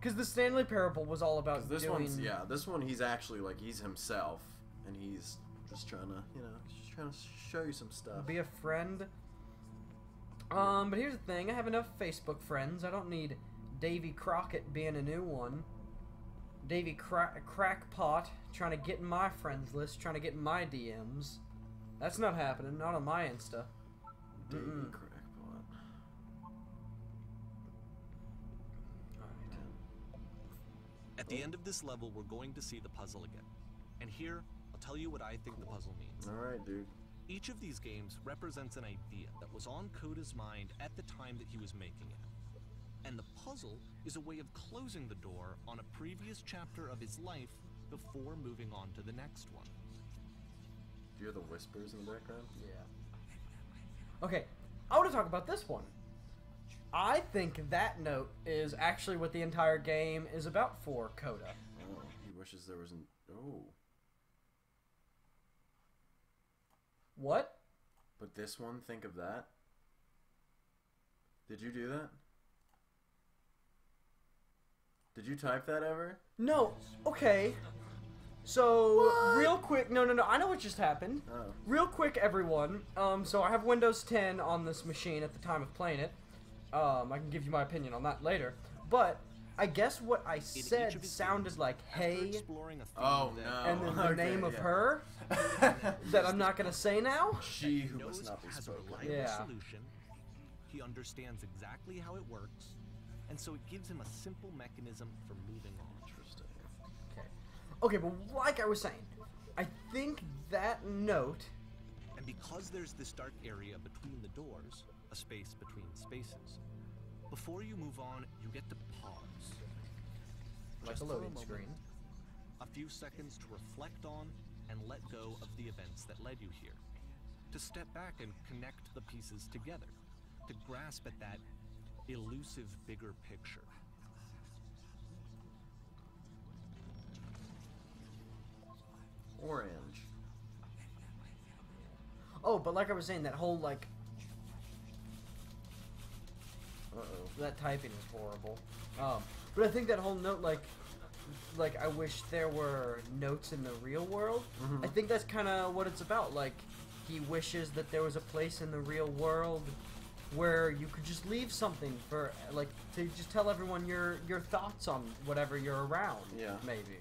Because the Stanley Parable was all about this doing... one's, yeah, this one he's actually, like, he's himself, and he's just trying to, you know, just trying to show you some stuff. Be a friend. Um, but here's the thing, I have enough Facebook friends. I don't need Davy Crockett being a new one. Davy Cra Crackpot trying to get in my friends list, trying to get in my D Ms. That's not happening, not on my Insta. Davy mm-mm. Crackpot. Alright. At the end of this level, we're going to see the puzzle again. And here, I'll tell you what I think the puzzle means. Alright, dude. Each of these games represents an idea that was on Koda's mind at the time that he was making it. And the puzzle is a way of closing the door on a previous chapter of his life before moving on to the next one. Do you hear the whispers in the background? Yeah. Okay, I want to talk about this one. I think that note is actually what the entire game is about for Koda. Oh, he wishes there wasn't... Oh... What? But this one, think of that. Did you do that? Did you type that ever? No. Okay. So, what? Real quick. No, no, no. I know what just happened. Oh. Real quick, everyone. Um, so I have Windows ten on this machine at the time of playing it. Um, I can give you my opinion on that later. But I guess what I said sounded like, hey, oh, no. And then the okay, name yeah. of her that I'm not going to say now. She who must not be spoken. Yeah. Solution. He understands exactly how it works, and so it gives him a simple mechanism for moving on. Interesting. Okay. Okay, but like I was saying, I think that note... And because there's this dark area between the doors, a space between spaces, before you move on, you get to pause. Like a loading screen. A few seconds to reflect on and let go of the events that led you here. To step back and connect the pieces together. To grasp at that elusive bigger picture. Orange. Oh, but like I was saying, that whole, like, Uh-oh. That typing is horrible. Um, but I think that whole note, like, like I wish there were notes in the real world. Mm-hmm. I think that's kind of what it's about. Like, he wishes that there was a place in the real world where you could just leave something for, like, to just tell everyone your your thoughts on whatever you're around. Yeah. Maybe.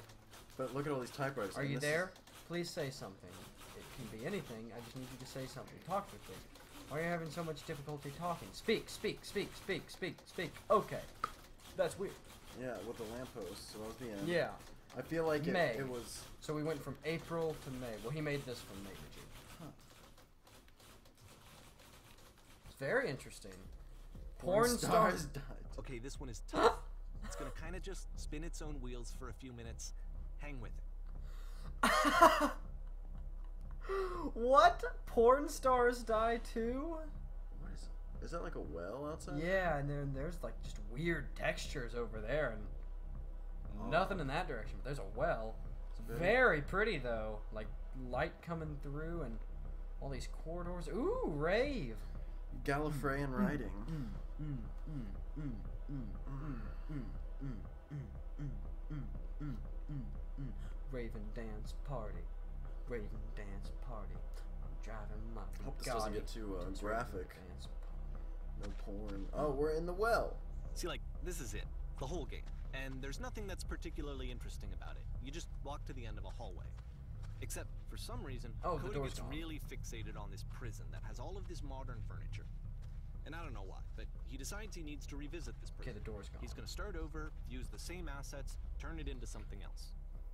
But look at all these typewriters. Are you there? Is... Please say something. It can be anything. I just need you to say something. Talk with me. Why are you having so much difficulty talking? Speak, speak, speak, speak, speak, speak. Okay. That's weird. Yeah, with the lamppost, so that was the end. Yeah. I feel like it, May. it was... So we went from April to May. Well, he made this from May to June. Huh. It's very interesting. Porn, Porn stars died. Okay, this one is tough. It's going to kind of just spin its own wheels for a few minutes. Hang with it. What? Porn stars die too? What is it? Is that like a well outside? Yeah, and then there's like just weird textures over there and oh. nothing in that direction, but there's a well. It's very, very pretty though. Like light coming through and all these corridors. Ooh, rave. Gallifreyan writing. Mm, mm, mm, mm, mm, Raven dance party. Raven dance party. I'm driving my Bugatti. Hope this doesn't get too uh, graphic. No porn. Oh, we're in the well. See, like, this is it. The whole game. And there's nothing that's particularly interesting about it. You just walk to the end of a hallway. Except, for some reason, oh, Koda gets really fixated on this prison that has all of this modern furniture. And I don't know why, but he decides he needs to revisit this prison. Okay, the door's gone. He's gonna start over, use the same assets, turn it into something else.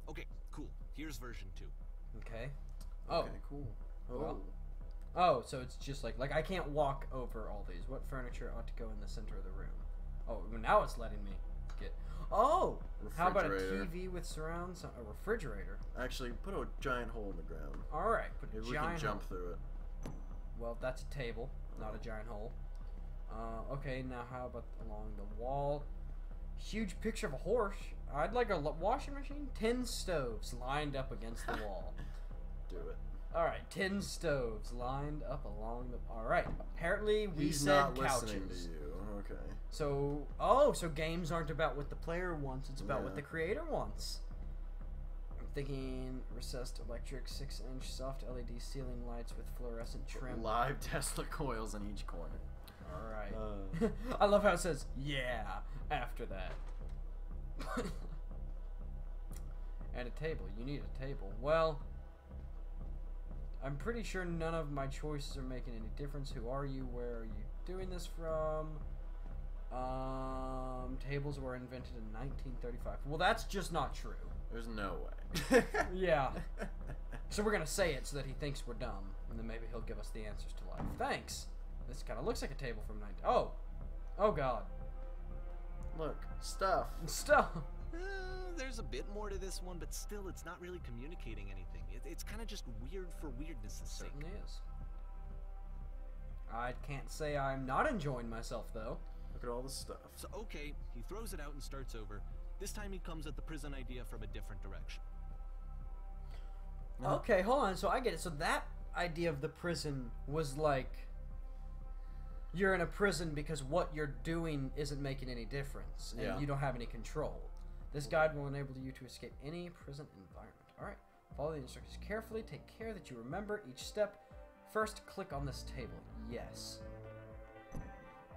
Okay, cool. Here's version two. Okay. Oh. Okay, cool. Oh. Well, oh, so it's just like, like, I can't walk over all these. What furniture ought to go in the center of the room? Oh, well, now it's letting me get... Oh! How about a T V with surround sound? A refrigerator. Actually, put a giant hole in the ground. Alright, put a Maybe giant hole. We can jump hole. through it. Well, that's a table, not a giant hole. Uh, okay, now how about along the wall? Huge picture of a horse. I'd like a washing machine. Ten stoves lined up against the wall. Do it. Alright, ten stoves lined up along the... Alright, apparently we He's said not couches. Listening to you. Okay. So, oh, so games aren't about what the player wants, it's about yeah. what the creator wants. I'm thinking recessed electric, six inch soft L E D ceiling lights with fluorescent trim. Live Tesla coils in each corner. Alright. Uh. I love how it says, yeah, after that. And a table. You need a table. Well... I'm pretty sure none of my choices are making any difference. Who are you? Where are you doing this from? Um, tables were invented in nineteen thirty-five. Well, that's just not true. There's no way. Yeah. So we're going to say it so that he thinks we're dumb. And then maybe he'll give us the answers to life. Thanks. This kind of looks like a table from nineteen... Oh. Oh, God. Look. Stuff. Stuff. Uh, there's a bit more to this one, but still, it's not really communicating anything. It, it's kind of just weird for weirdness' sake. It certainly is. I can't say I'm not enjoying myself, though. Look at all the stuff. So, okay, he throws it out and starts over. This time he comes at the prison idea from a different direction. Huh? Okay, hold on, so I get it. So that idea of the prison was like... You're in a prison because what you're doing isn't making any difference, and yeah. you don't have any control. This guide will enable you to escape any prison environment. Alright, follow the instructions carefully. Take care that you remember each step. First, click on this table. Yes.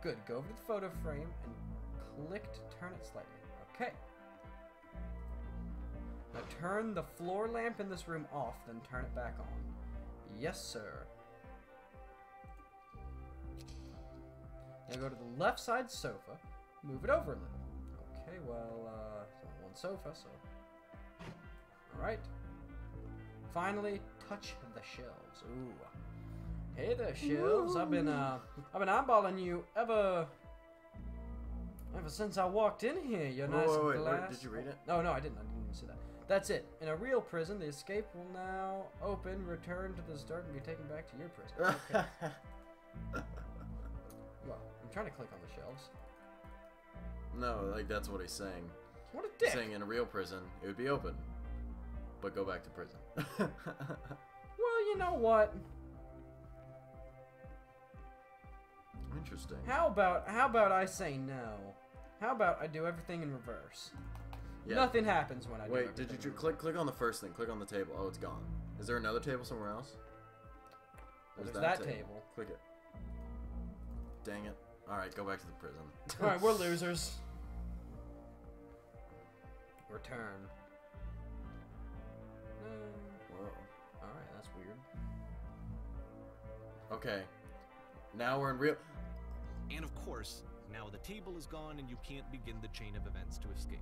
Good. Go over to the photo frame and click to turn it slightly. Okay. Now turn the floor lamp in this room off, then turn it back on. Yes, sir. Now go to the left side sofa. Move it over a little. Okay, well, uh, it's on one sofa, so... Alright. Finally, touch the shelves. Ooh. Hey there, shelves. Ooh. I've been, uh, I've been eyeballing you ever... Ever since I walked in here. Your nice whoa, wait, glass... Wait, wait, did you read it? No, no, I didn't. I didn't even see that. That's it. In a real prison, the escape will now open, return to the start, and be taken back to your prison. Okay. Well, I'm trying to click on the shelves. No, like, that's what he's saying. What a dick! He's saying in a real prison, it would be open. But go back to prison. Well, you know what? Interesting. How about, how about I say no? How about I do everything in reverse? Yeah. Nothing happens when I Wait, do Wait, did you click, click on the first thing. Click on the table. Oh, it's gone. Is there another table somewhere else? There's, There's that, that table. table. Click it. Dang it. Alright, go back to the prison. Alright, we're losers. Return. No. Whoa. Alright, that's weird. Okay. Now we're in real... And of course, now the table is gone and you can't begin the chain of events to escape.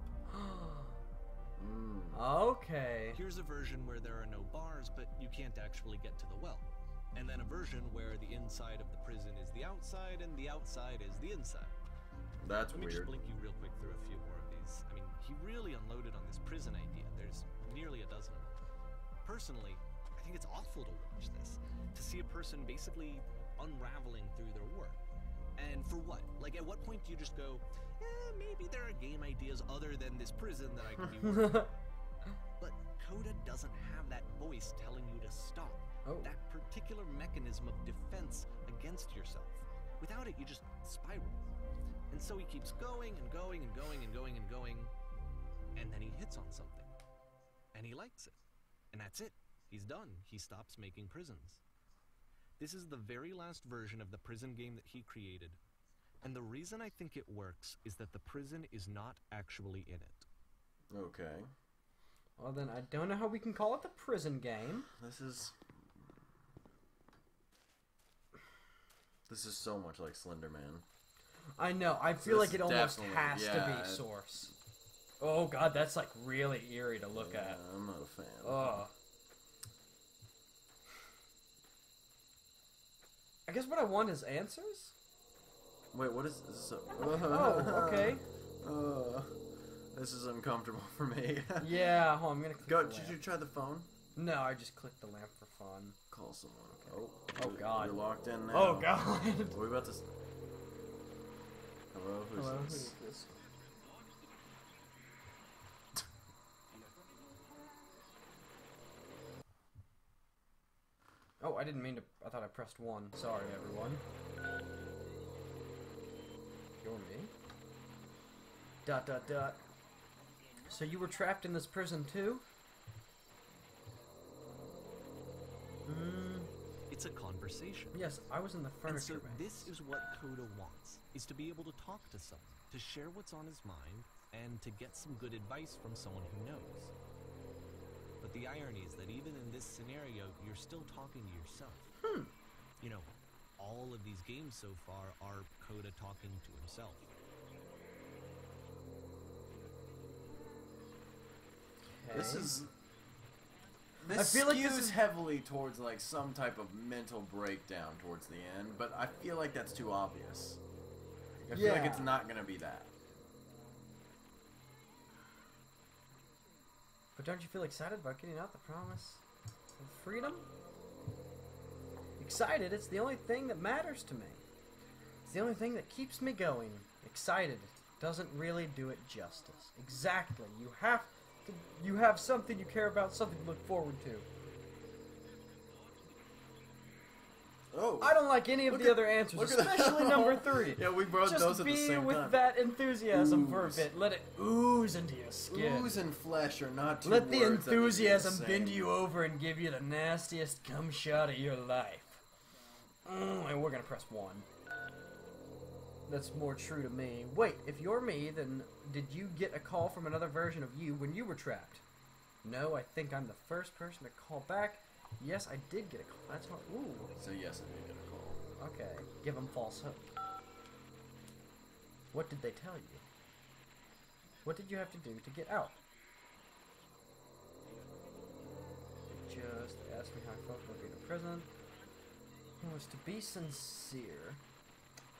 mm. Okay. Here's a version where there are no bars, but you can't actually get to the well. And then a version where the inside of the prison is the outside and the outside is the inside. That's weird. Let me just blink you real quick through a few more of these. I mean, he really unloaded on this prison idea. There's nearly a dozen of them. Personally, I think it's awful to watch this. To see a person basically unraveling through their work. And for what? Like, at what point do you just go, eh, maybe there are game ideas other than this prison that I could be working on? But Koda doesn't have that voice telling you to stop. Oh. That particular mechanism of defense against yourself. Without it, you just spiral. And so he keeps going and going and going and going and going, and then he hits on something. And he likes it. And that's it. He's done. He stops making prisons. This is the very last version of the prison game that he created. And the reason I think it works is that the prison is not actually in it. Okay. Well, then I don't know how we can call it the prison game. This is... This is so much like Slender Man. I know. I feel this like it almost has yeah, to be Source. Oh, God, that's, like, really eerie to look yeah, at. I'm not a fan. Oh. I guess what I want is answers? Wait, what is this? Oh, okay. Uh, this is uncomfortable for me. Yeah, oh, I'm going to click Go, the Did lamp. you try the phone? No, I just clicked the lamp for fun. Call someone. Okay. Oh, oh, God. You're locked in now. Oh, God. What are we about to... Hello, who's Hello, this? Who is this? Oh, I didn't mean to... I thought I pressed one. Sorry, everyone. You're me. Dot, dot, dot. So you were trapped in this prison, too? Mm. It's a conversation. Yes, I was in the furniture and so bank. This is what Koda wants, is to be able to talk to someone, to share what's on his mind, and to get some good advice from someone who knows. But the irony is that even in this scenario, you're still talking to yourself. Hmm. You know, all of these games so far are Koda talking to himself. Okay. This is... This I feel like this is heavily towards, like, some type of mental breakdown towards the end, but I feel like that's too obvious. I feel yeah. like it's not going to be that. But don't you feel excited about getting out the promise of freedom? Excited, it's the only thing that matters to me. It's the only thing that keeps me going. Excited doesn't really do it justice. Exactly. You have to, you have something you care about, something to look forward to. Oh. I don't like any of look the at, other answers, especially number three. Yeah, we both those at the same time. Just be with that enthusiasm ooze. for a bit. Let it ooze into your skin. Ooze and flesh are not two Let the enthusiasm bend you over and give you the nastiest cum shot of your life. Mm, and we're gonna press one. That's more true to me. Wait, if you're me, then did you get a call from another version of you when you were trapped? No, I think I'm the first person to call back. Yes, I did get a call. That's hard. Ooh. So yes, I did get a call. Okay. Give them false hope. What did they tell you? What did you have to do to get out? Just ask me how I felt about being in prison. It was to be sincere.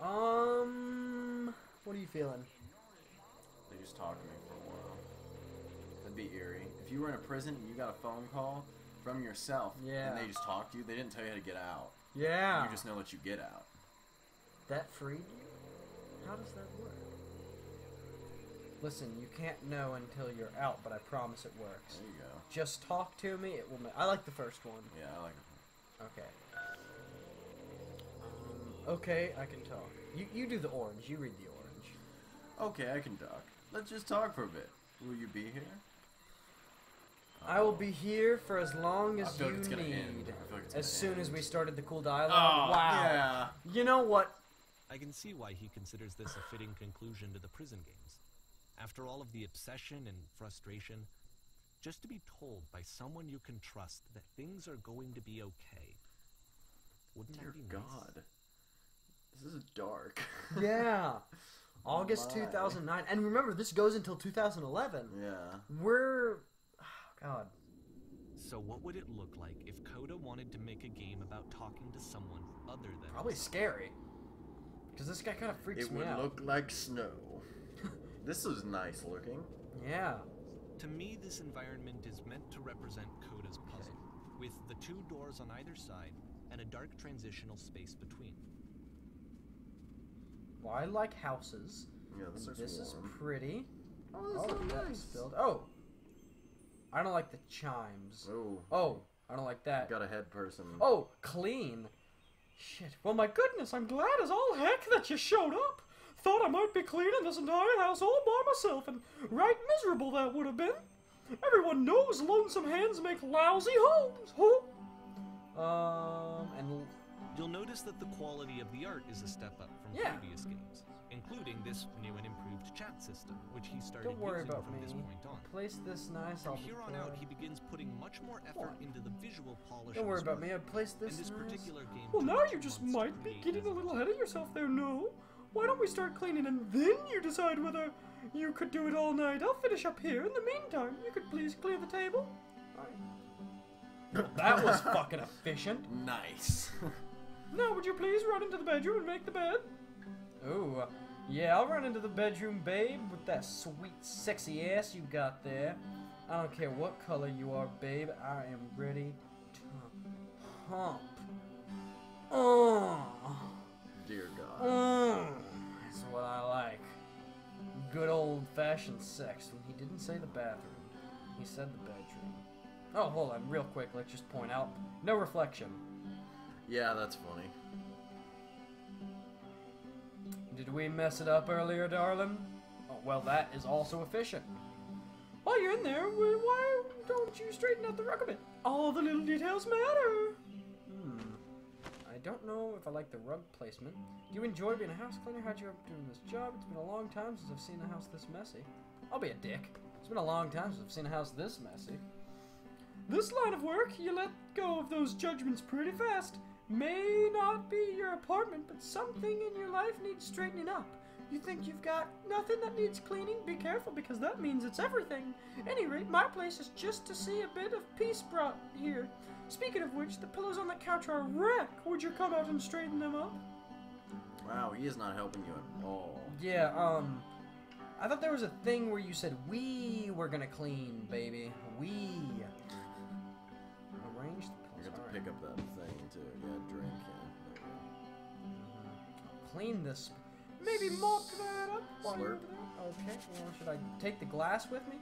Um, what are you feeling? They just talked to me for a while. That'd be eerie. If you were in a prison and you got a phone call from yourself, yeah. and they just talked to you. They didn't tell you how to get out. Yeah. You just know that you get out. That freed you? How does that work? Listen, you can't know until you're out, but I promise it works. There you go. Just talk to me. It will. I like the first one. Yeah, I like it. Okay. Um, okay, I can talk. You you do the orange. You read the orange. Okay, I can talk. Let's just talk for a bit. Will you be here? I will be here for as long as you need. As soon as we started the cool dialogue. Oh, wow. Yeah. You know what? I can see why he considers this a fitting conclusion to the prison games. After all of the obsession and frustration, just to be told by someone you can trust that things are going to be okay. Wouldn't Dear that be nice? God. This is dark. Yeah. August oh two thousand nine. And remember, this goes until two thousand eleven. Yeah. We're... God. So what would it look like if Koda wanted to make a game about talking to someone other than... Probably himself? Scary. Because this guy kind of freaks it me out. It would look like snow. This is nice looking. Yeah. To me, this environment is meant to represent Koda's puzzle, okay. with the two doors on either side and a dark transitional space between. Well, I like houses. Yeah, this looks This warm. is pretty. Oh, this oh, is so nice. Build. Oh. I don't like the chimes. Ooh. Oh, I don't like that. Got a head person. Oh, clean. Shit. Well, my goodness, I'm glad as all heck that you showed up. Thought I might be cleaning this entire house all by myself, and right miserable that would have been. Everyone knows lonesome hands make lousy homes. Huh? Um, and you'll notice that the quality of the art is a step up from yeah. previous games, including this new and improved chat system, which he started Don't worry using about from me. this point on. Place this nice. From here on out, he begins putting much more effort what? into the visual polish. Don't worry about me. I placed this. this nice. particular game well, now you just might be getting a little ahead of yourself there. No. Why don't we start cleaning and then you decide whether you could do it all night? I'll finish up here. In the meantime, you could please clear the table. Right. That was fucking efficient. Nice. Now, would you please run into the bedroom and make the bed? Oh, uh, yeah, I'll run into the bedroom, babe, with that sweet, sexy ass you got there. I don't care what color you are, babe. I am ready to hump. Oh. Dear God. Mm, that's what I like. Good old-fashioned sex. When he didn't say the bathroom, he said the bedroom. Oh, hold on, real quick. Let's just point out, no reflection. Yeah, that's funny. Did we mess it up earlier, darling? Oh, well, that is also efficient. While you're in there, why don't you straighten out the rug a bit? All the little details matter. I don't know if I like the rug placement. Do you enjoy being a house cleaner? How'd you end up doing this job? It's been a long time since I've seen a house this messy. I'll be a dick. It's been a long time since I've seen a house this messy. This line of work, you let go of those judgments pretty fast. May not be your apartment, but something in your life needs straightening up. You think you've got nothing that needs cleaning? Be careful, because that means it's everything. At any rate, my place is just to see a bit of peace brought here. Speaking of which, the pillows on the couch are a wreck. Would you come out and straighten them up? Wow, he is not helping you at all. Yeah, um, I thought there was a thing where you said, we were gonna clean, baby. We. Arrange the pillows. I got to right. pick up that thing, too. Yeah, drink it. There we go. Clean this. Maybe mop that up while Slurp. you're there. Okay, well, should I take the glass with me?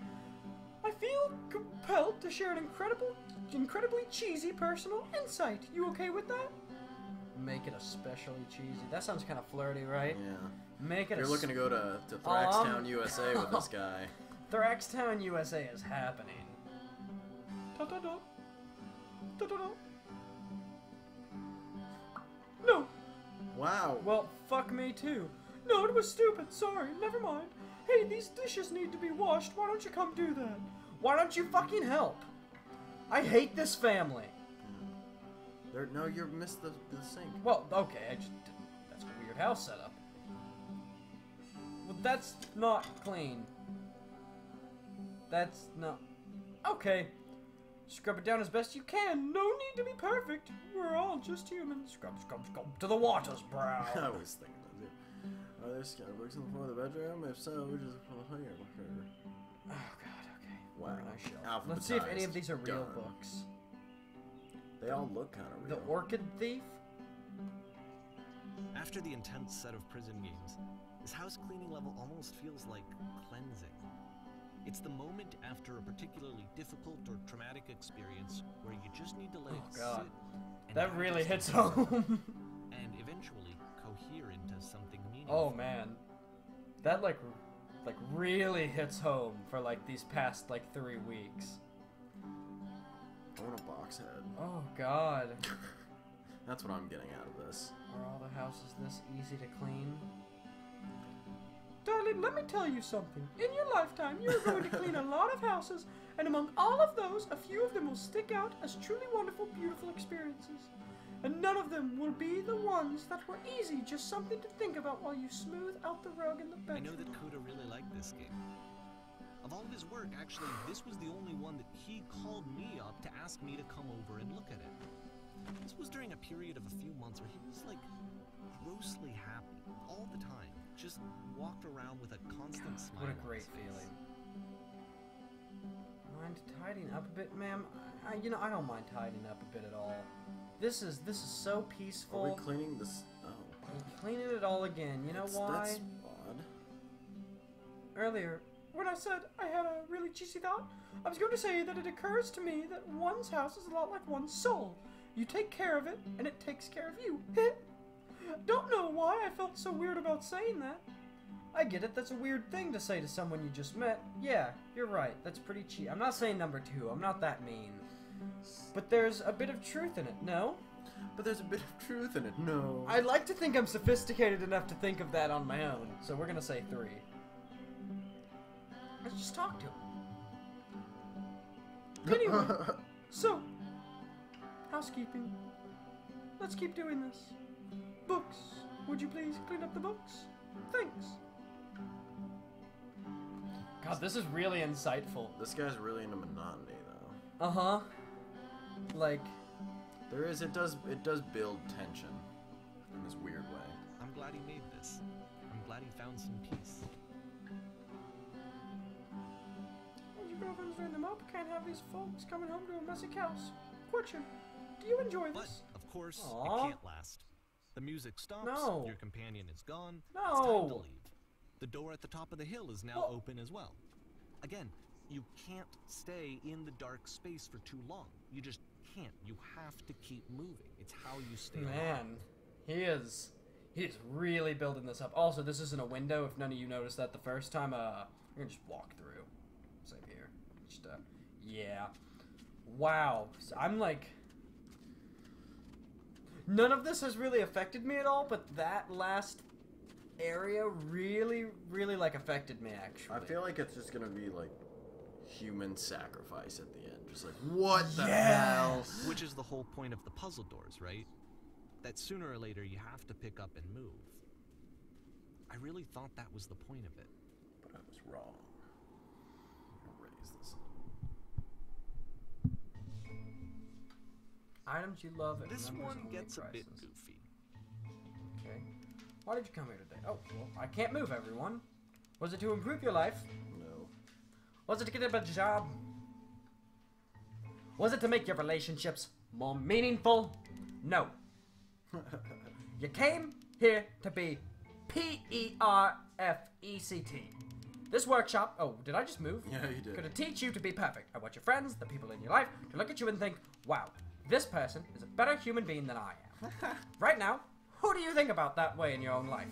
I feel compelled to share an incredible, incredibly cheesy personal insight. You okay with that? Make it especially cheesy. That sounds kind of flirty, right? Yeah. Make it. You're looking to go to, to Thraxtown, um, U S A with this guy. Thraxtown, U S A is happening. Da-da-da. Da-da-da. No. Wow. Well, fuck me too. No, it was stupid. Sorry. Never mind. Hey, these dishes need to be washed. Why don't you come do that? Why don't you fucking help? I hate this family. There, no, you missed the, the sink. Well, okay, I just didn't. That's a weird house setup. Well, that's not clean. That's not... Okay. Scrub it down as best you can. No need to be perfect. We're all just humans. Scrub, scrub, scrub to the water's brow. I was thinking that, dude. Are there scatterbugs in the floor of the bedroom? If so, we just pull a hanger. Oh, God, okay. Wow. Nice. Let's see if any of these are real Done. books. They all look kind of real. The Orchid Thief? After the intense set of prison games, this house cleaning level almost feels like cleansing. It's the moment after a particularly difficult or traumatic experience where you just need to let oh, it God. sit. And that really hits home. And eventually cohere into something meaningful. Oh man, that like, like really hits home for like these past like three weeks. I want a box head. Oh God. That's what I'm getting out of this. Are all the houses this easy to clean? Darling, let me tell you something. In your lifetime, you're going to clean a lot of houses, and among all of those, a few of them will stick out as truly wonderful, beautiful experiences. And none of them will be the ones that were easy, just something to think about while you smooth out the rug in the bedroom. I know that Koda really liked this game. Of all of his work, actually, this was the only one that he called me up to ask me to come over and look at it. This was during a period of a few months where he was, like, grossly happy all the time. Just walked around with a constant God, smile. What a great feeling. Mind tidying up a bit, ma'am? I, you know, I don't mind tidying up a bit at all. This is this is so peaceful. Are we cleaning this? Oh. We're cleaning it all again. You know it's, why? That's odd. Earlier, when I said I had a really cheesy thought, I was going to say that it occurs to me that one's house is a lot like one's soul. You take care of it, and it takes care of you. Don't know why I felt so weird about saying that. I get it, that's a weird thing to say to someone you just met. Yeah, you're right, that's pretty cheap. I'm not saying number two, I'm not that mean. But there's a bit of truth in it, no? But there's a bit of truth in it, no? I like to think I'm sophisticated enough to think of that on my own, so we're gonna say three. Let's just talk to him. Anyway, so, housekeeping. Let's keep doing this. Books, would you please clean up the books? Thanks. God, this is really insightful. This guy's really into monotony, though. Uh huh. Like, there is it does it does build tension in this weird way. I'm glad he made this. I'm glad he found some peace. Well, your girlfriend's ran them up. Can't have these folks coming home to a messy house. Fortune, do you enjoy this? But of course, aww, it can't last. The music stops. No. Your companion is gone. No. It's time to leave. The door at the top of the hill is now well, open as well. Again, you can't stay in the dark space for too long. You just can't. You have to keep moving. It's how you stay alive. Man, he is, he is really building this up. Also, this isn't a window. If none of you noticed that the first time, uh, we're gonna just walk through. Same here. Just, uh, yeah. Wow. So I'm like, none of this has really affected me at all, but that last area really, really, like, affected me, actually. I feel like it's just gonna be, like, human sacrifice at the end. Just like, what the yeah. hell? Which is the whole point of the puzzle doors, right? That sooner or later you have to pick up and move. I really thought that was the point of it. But I was wrong. I'm gonna raise this up. Items you love and this one gets a bit goofy. Okay. Why did you come here today? Oh, well, I can't move, everyone. Was it to improve your life? No. Was it to get a better job? Was it to make your relationships more meaningful? No. You came here to be P E R F E C T. This workshop... Oh, did I just move? Yeah, you did. Gonna teach you to be perfect. I want your friends, the people in your life, to look at you and think, wow, this person is a better human being than I am. Right now... Who do you think about that way in your own life?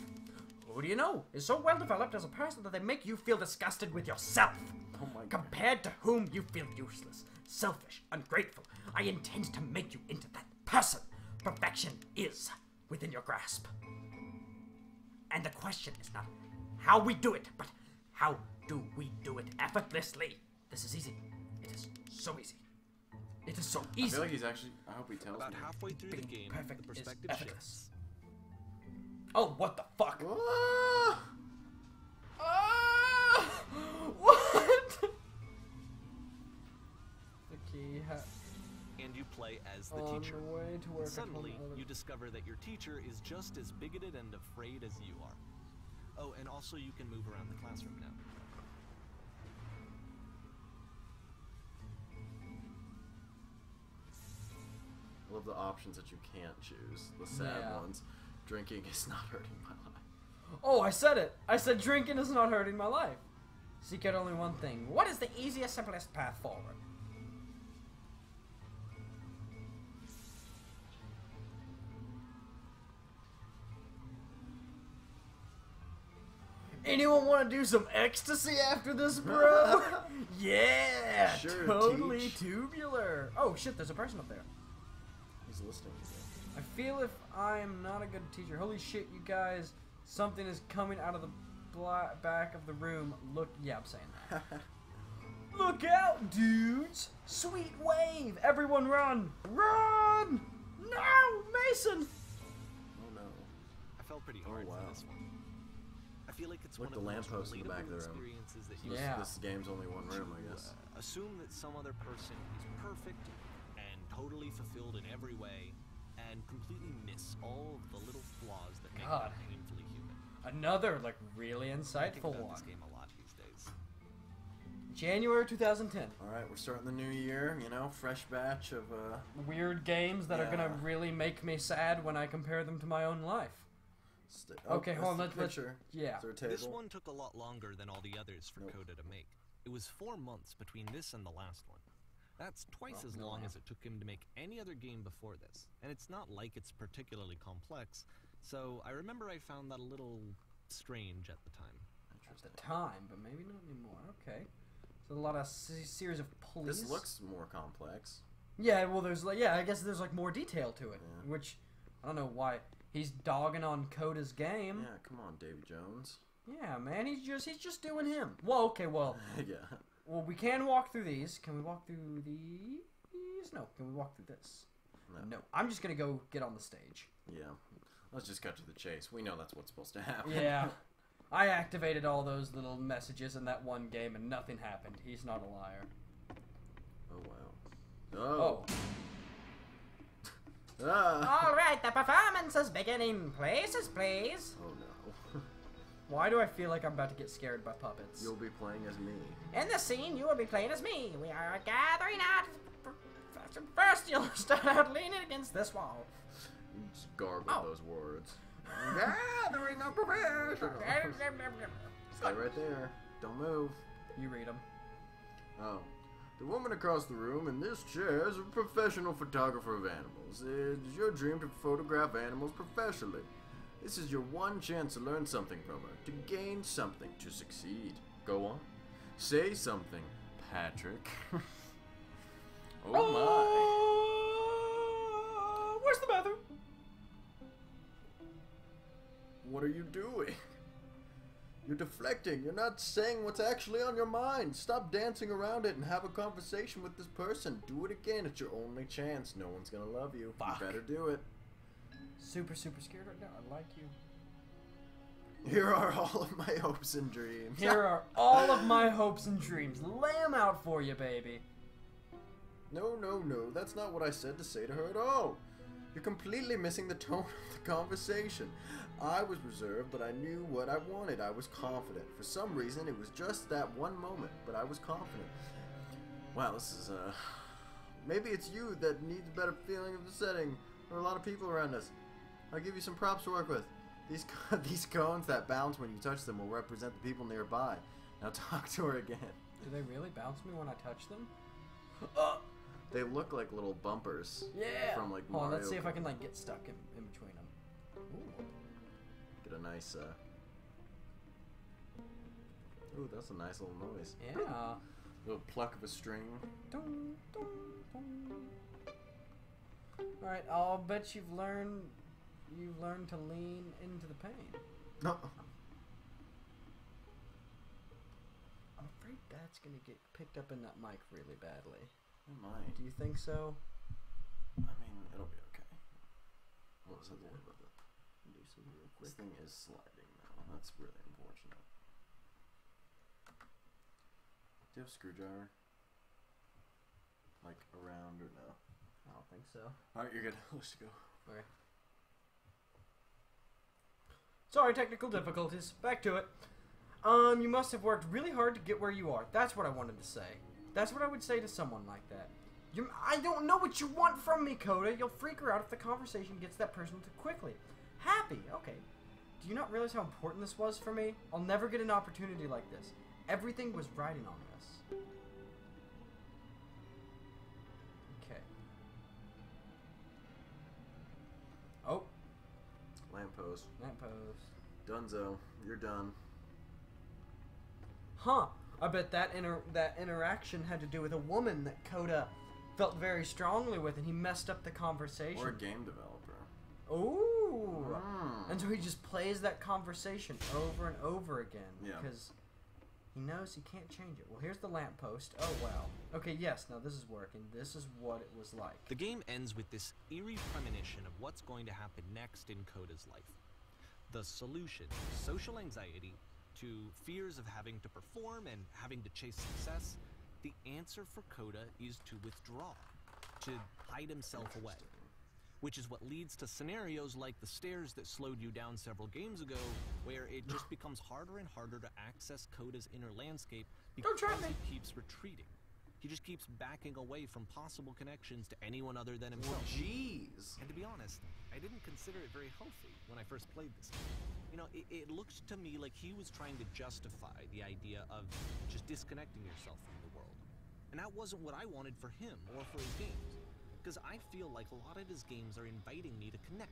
Who do you know is so well developed as a person that they make you feel disgusted with yourself? Oh my God. Compared to whom you feel useless, selfish, ungrateful. I intend to make you into that person. Perfection is within your grasp. And the question is not how we do it, but how do we do it effortlessly? This is easy. It is so easy. It is so easy. I feel like he's actually, I hope he tells me. About halfway through the game, the perspective shifts. Oh, what the fuck? Uh, uh, what? The key has... And you play as the On teacher. The way to work Suddenly, you discover that your teacher is just as bigoted and afraid as you are. Oh, and also you can move around the classroom now. I love the options that you can't choose. The sad yeah. ones. Drinking is not hurting my life. Oh, I said it. I said drinking is not hurting my life. Seek out only one thing. What is the easiest, simplest path forward? Anyone want to do some ecstasy after this, bro? Yeah, sure, totally teach. Tubular. Oh, shit, there's a person up there. He's listening to this. I feel if I am not a good teacher. Holy shit, you guys. Something is coming out of the black back of the room. Look, yeah, I'm saying that. Look out, dudes. Sweet wave. Everyone run. Run. No, Mason. Oh, no. I felt pretty hard oh, wow. for this one. I feel like it's Look, one of the lamppost in the back of the room. That you yeah. This game's only one room, I guess. Uh, assume that some other person is perfect and totally fulfilled in every way. And completely miss all of the little flaws that make God. Them painfully human. Another, like, really insightful one. This game a lot these days. January two thousand ten. Alright, we're starting the new year, you know, fresh batch of, uh... weird games that yeah. are gonna really make me sad when I compare them to my own life. St oh, okay, hold on, let's... picture. Let's, yeah. Is there a table? This one took a lot longer than all the others for nope. Koda to make. It was four months between this and the last one. That's twice well, as long no. as it took him to make any other game before this, and it's not like it's particularly complex, so I remember I found that a little strange at the time. At the time, but maybe not anymore. Okay. So a lot of series of police. This looks more complex. Yeah, well, there's like, yeah, I guess there's like more detail to it, yeah. which I don't know why he's dogging on Koda's game. Yeah, come on, Davy Jones. Yeah, man, he's just he's just doing him. Well, okay, well, yeah. Well, we can walk through these. Can we walk through these? No. Can we walk through this? No. No. I'm just gonna go get on the stage. Yeah. Let's just cut to the chase. We know that's what's supposed to happen. Yeah. I activated all those little messages in that one game and nothing happened. He's not a liar. Oh, wow. Oh! oh. ah. Alright, the performance is beginning. Places, please. Oh, no. Why do I feel like I'm about to get scared by puppets? You'll be playing as me. In this scene, you will be playing as me. We are gathering out... First, you'll start out leaning against this wall. You just garble oh. those words. Gathering a professional. Stay right there. Don't move. You read them. Oh. The woman across the room in this chair is a professional photographer of animals. It's your dream to photograph animals professionally. This is your one chance to learn something from her, to gain something, to succeed. Go on. Say something, Patrick. oh, oh my. Where's the bathroom? What are you doing? You're deflecting. You're not saying what's actually on your mind. Stop dancing around it and have a conversation with this person. Do it again. It's your only chance. No one's gonna love you. Fuck. You better do it. Super, super scared right now. I like you. Here are all of my hopes and dreams. Here are all of my hopes and dreams. Lay them out for you, baby. No, no, no. That's not what I said to say to her at all. You're completely missing the tone of the conversation. I was reserved, but I knew what I wanted. I was confident. For some reason, it was just that one moment, but I was confident. Wow, this is, uh... Maybe it's you that needs a better feeling of the setting. There are a lot of people around us. I'll give you some props to work with. These, these cones that bounce when you touch them will represent the people nearby. Now talk to her again. Do they really bounce me when I touch them? Uh They look like little bumpers. Yeah. From like Mario. Oh, let's see if I can like get stuck in, in between them. Ooh. Get a nice. Uh... Ooh, that's a nice little noise. Yeah. Little pluck of a string. Dun, dun, dun. All right, I'll bet you've learned. You've learned to lean into the pain. No. I'm afraid that's gonna get picked up in that mic really badly. It might. Do you think so? I mean, it'll be okay. What was I doing about that? Do some real quick. This thing is sliding now. That's really unfortunate. Do you have a screwdriver? Like around or no? I don't think so. Alright, you're good. Let's go. Okay. Sorry, technical difficulties. Back to it. Um, you must have worked really hard to get where you are. That's what I wanted to say. That's what I would say to someone like that. You, I don't know what you want from me, Koda. You'll freak her out if the conversation gets that person too quickly. Happy, okay. Do you not realize how important this was for me? I'll never get an opportunity like this. Everything was riding on this. Okay. Oh. Lamppost. Lamppost. Dunzo, you're done. Huh. I bet that inter that interaction had to do with a woman that Koda felt very strongly with, and he messed up the conversation. Or a game developer. Ooh. Mm. And so he just plays that conversation over and over again. Yeah. Because he knows he can't change it. Well, here's the lamppost. Oh, wow. Okay, yes, now this is working. This is what it was like. The game ends with this eerie premonition of what's going to happen next in Koda's life. The solution, social anxiety, to fears of having to perform and having to chase success, the answer for Koda is to withdraw, to hide himself away, which is what leads to scenarios like the stairs that slowed you down several games ago, where it just becomes harder and harder to access Koda's inner landscape because Don't try me. he keeps retreating. He just keeps backing away from possible connections to anyone other than himself. Well, jeez. And to be honest, I didn't consider it very healthy when I first played this game. You know, it, it looked to me like he was trying to justify the idea of just disconnecting yourself from the world. and that wasn't what I wanted for him or for his games, because I feel like a lot of his games are inviting me to connect,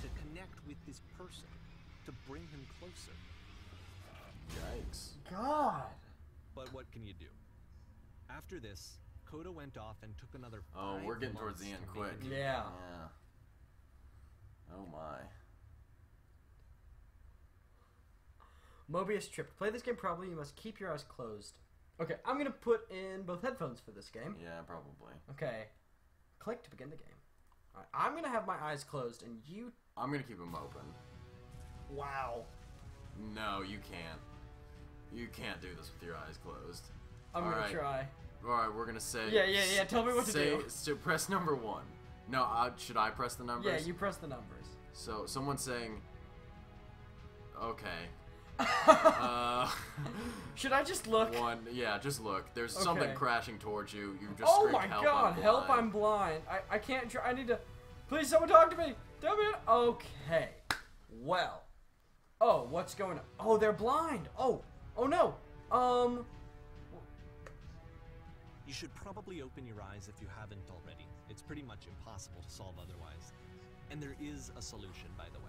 to connect with this person, to bring him closer. Yikes. God. But what can you do? After this, Koda went off and took another five Oh, we're getting towards the end quick. Yeah. yeah. Oh my. Mobius Trip. To play this game properly, you must keep your eyes closed. Okay, I'm going to put in both headphones for this game. Yeah, probably. Okay. Click to begin the game. All right, I'm going to have my eyes closed, and you... I'm going to keep them open. Wow. No, you can't. You can't do this with your eyes closed. I'm going right. to try. All right, we're going to say... Yeah, yeah, yeah, tell me what to say, do. So press number one. No, uh, should I press the numbers? Yeah, you press the numbers. So, someone's saying... Okay. uh, should I just look? One, yeah, just look. There's okay. something crashing towards you. You just oh my help, god! I'm help! I'm blind. I I can't. Try, I need to. Please, someone talk to me. Damn it. Okay. Well. Oh, what's going on? Oh, they're blind. Oh. Oh no. Um. You should probably open your eyes if you haven't already. It's pretty much impossible to solve otherwise. And there is a solution, by the way.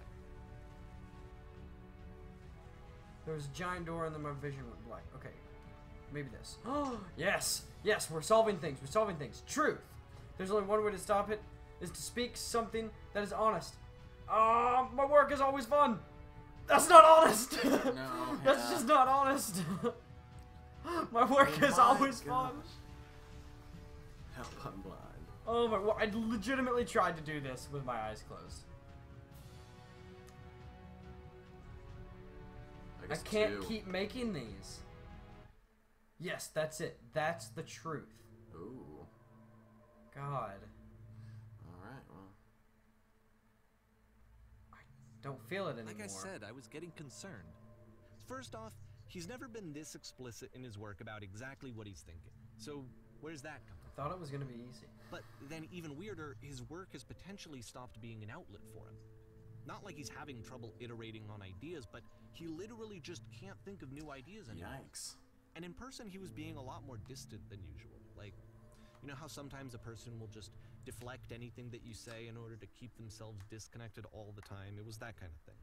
There was a giant door and then my vision went black. Okay. Maybe this. Oh, yes! Yes, we're solving things. We're solving things. Truth! There's only one way to stop it, is to speak something that is honest. Ah, uh, my work is always fun! That's not honest! No, yeah. That's just not honest! My work oh my is always gosh. fun! Help, I'm blind. Oh my... Well, I legitimately tried to do this with my eyes closed. I, I can't two. keep making these. Yes, that's it. That's the truth. Ooh. God. Alright, well. I don't feel it anymore. Like I said, I was getting concerned. First off, he's never been this explicit in his work about exactly what he's thinking. So, where's that coming from? I thought it was going to be easy. But then, even weirder, his work has potentially stopped being an outlet for him. Not like he's having trouble iterating on ideas, but he literally just can't think of new ideas anymore. Yikes. And in person, he was being a lot more distant than usual. Like, you know how sometimes a person will just deflect anything that you say in order to keep themselves disconnected all the time? It was that kind of thing.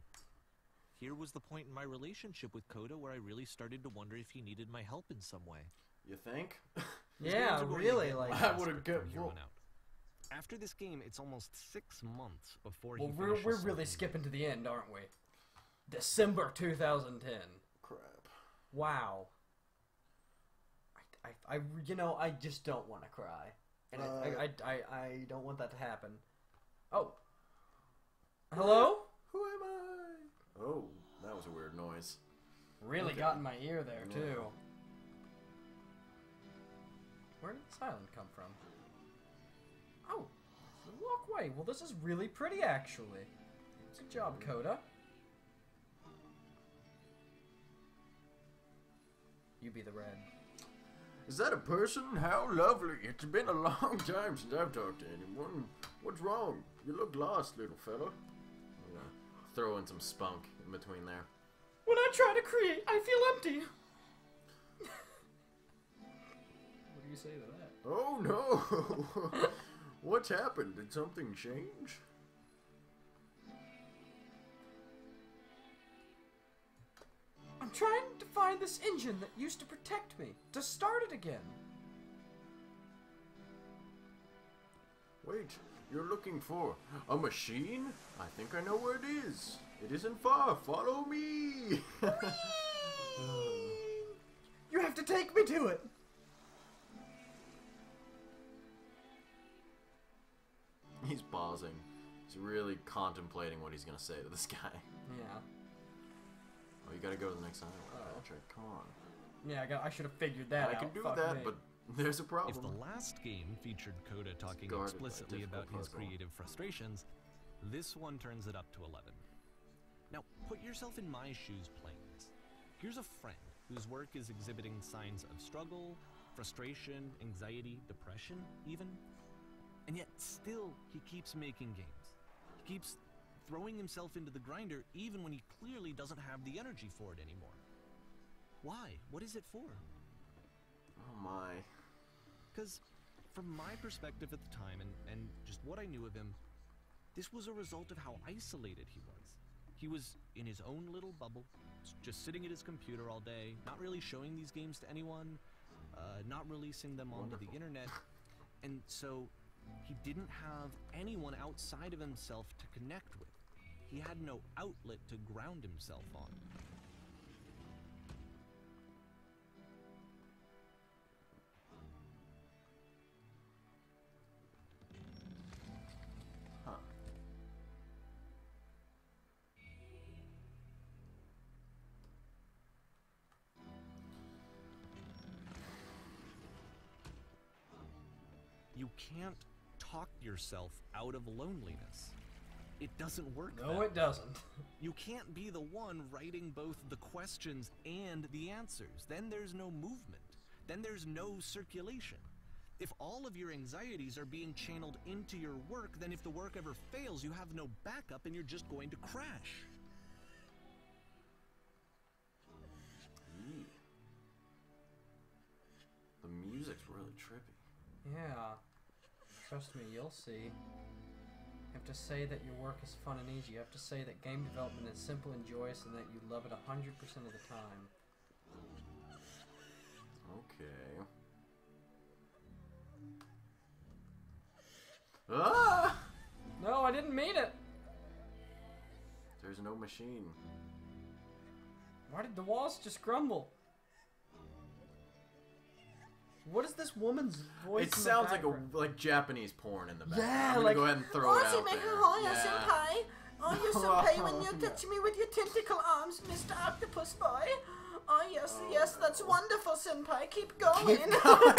Here was the point in my relationship with Koda where I really started to wonder if he needed my help in some way. You think? Yeah, really. Like, I would have got you. After this game, it's almost six months before he Well, we're, we're really skipping to the end, aren't we? December two thousand ten. Crap. Wow. I, I, I you know, I just don't want to cry. And uh, I, I, I, I don't want that to happen. Oh. Hello? Who am I? Oh, that was a weird noise. Really okay. got in my ear there, yeah. too. Where did this island come from? Oh, the walkway. Well, this is really pretty, actually. Good job, Koda. You be the red. Is that a person? How lovely. It's been a long time since I've talked to anyone. What's wrong? You look lost, little fella. Yeah. Throw in some spunk in between there. When I try to create, I feel empty. What do you say to that? Oh, no. What's happened? Did something change? I'm trying to find this engine that used to protect me, to start it again. Wait, you're looking for a machine? I think I know where it is. It isn't far. Follow me. You have to take me to it. He's pausing. He's really contemplating what he's gonna say to this guy. Yeah. Oh, you gotta go to the next island, uh, Patrick. Come on. Yeah, I got. I should have figured that I out. I can do Fuck that, me. But there's a problem. If the last game featured Koda talking explicitly about puzzle. his creative frustrations, this one turns it up to eleven. Now, put yourself in my shoes, playing this. Here's a friend whose work is exhibiting signs of struggle, frustration, anxiety, depression, even. And yet, still, he keeps making games. He keeps throwing himself into the grinder, even when he clearly doesn't have the energy for it anymore. Why? What is it for? Oh my. Because from my perspective at the time, and, and just what I knew of him, this was a result of how isolated he was. He was in his own little bubble, just sitting at his computer all day, not really showing these games to anyone, uh, not releasing them onto Wonderful. the internet. And so he didn't have anyone outside of himself to connect with. He had no outlet to ground himself on. Huh. You can't talk yourself out of loneliness. It doesn't work. No, it doesn't. You can't be the one writing both the questions and the answers. Then there's no movement. Then there's no circulation. If all of your anxieties are being channeled into your work, then if the work ever fails, you have no backup and you're just going to crash. Eee. The music's really trippy. Yeah. Trust me, you'll see. You have to say that your work is fun and easy. You have to say that game development is simple and joyous and that you love it one hundred percent of the time. Okay. Ah! No, I didn't mean it! There's no machine. Why did the walls just grumble? What is this woman's voice? It sounds like a like Japanese porn in the back. Yeah, I'm like gonna go ahead and throw it out there. Yeah. Oh, you senpai, when you touch me with your tentacle arms, Mister Octopus Boy. Oh yes, oh, yes, that's wonderful, senpai. Keep going. Keep going.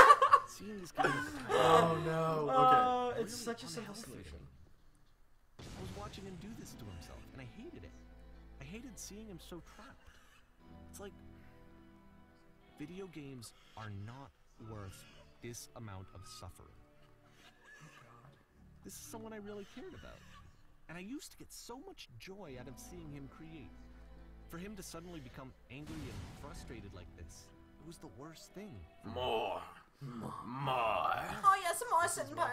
Oh no. Uh, okay. It's really such a simple solution. I was watching him do this to himself, and I hated it. I hated seeing him so trapped. It's like video games are not worth this amount of suffering. Oh, God. This is someone I really cared about, and I used to get so much joy out of seeing him create. For him to suddenly become angry and frustrated like this, it was the worst thing. More, more, more. Oh yes, more, senpai.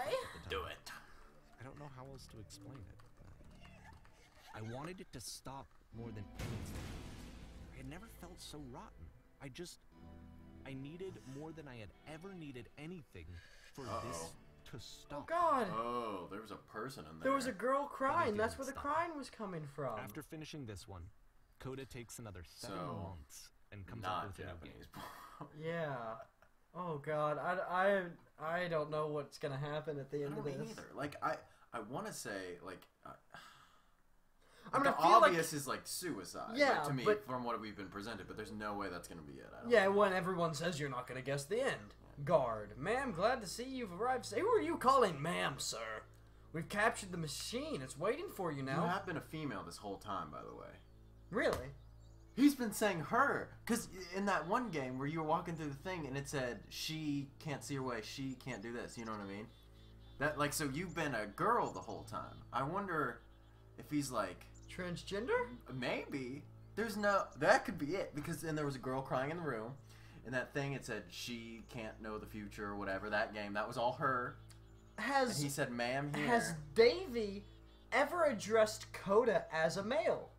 Do it. I don't know how else to explain it. I wanted it to stop more than anything. I had never felt so rotten. I just. I needed more than I had ever needed anything for Uh-oh. this to stop. Oh, God. Oh, there was a person in there. There was a girl crying. That's where stop. the crying was coming from. After finishing this one, Koda takes another seven so, months and comes out with Japanese porn. Yeah. Oh, God. I, I, I don't know what's going to happen at the end I don't of this. Either. Like, I, I want to say, like... Uh, Like the obvious like, is like suicide, yeah, like, to me, but, from what we've been presented, but there's no way that's going to be it. I don't yeah, know. When everyone says you're not going to guess the end. Guard, ma'am, glad to see you've arrived. Say, who are you calling ma'am, sir? We've captured the machine. It's waiting for you now. You have been a female this whole time, by the way. Really? He's been saying her, because in that one game where you were walking through the thing and it said, she can't see her way, she can't do this, you know what I mean? That like, so you've been a girl the whole time. I wonder... if he's like transgender, maybe there's no that could be it, because then there was a girl crying in the room, and that thing it said she can't know the future or whatever. That game that was all her. Has and he said, "Ma'am"? Here. Has Davey ever addressed Koda as a male?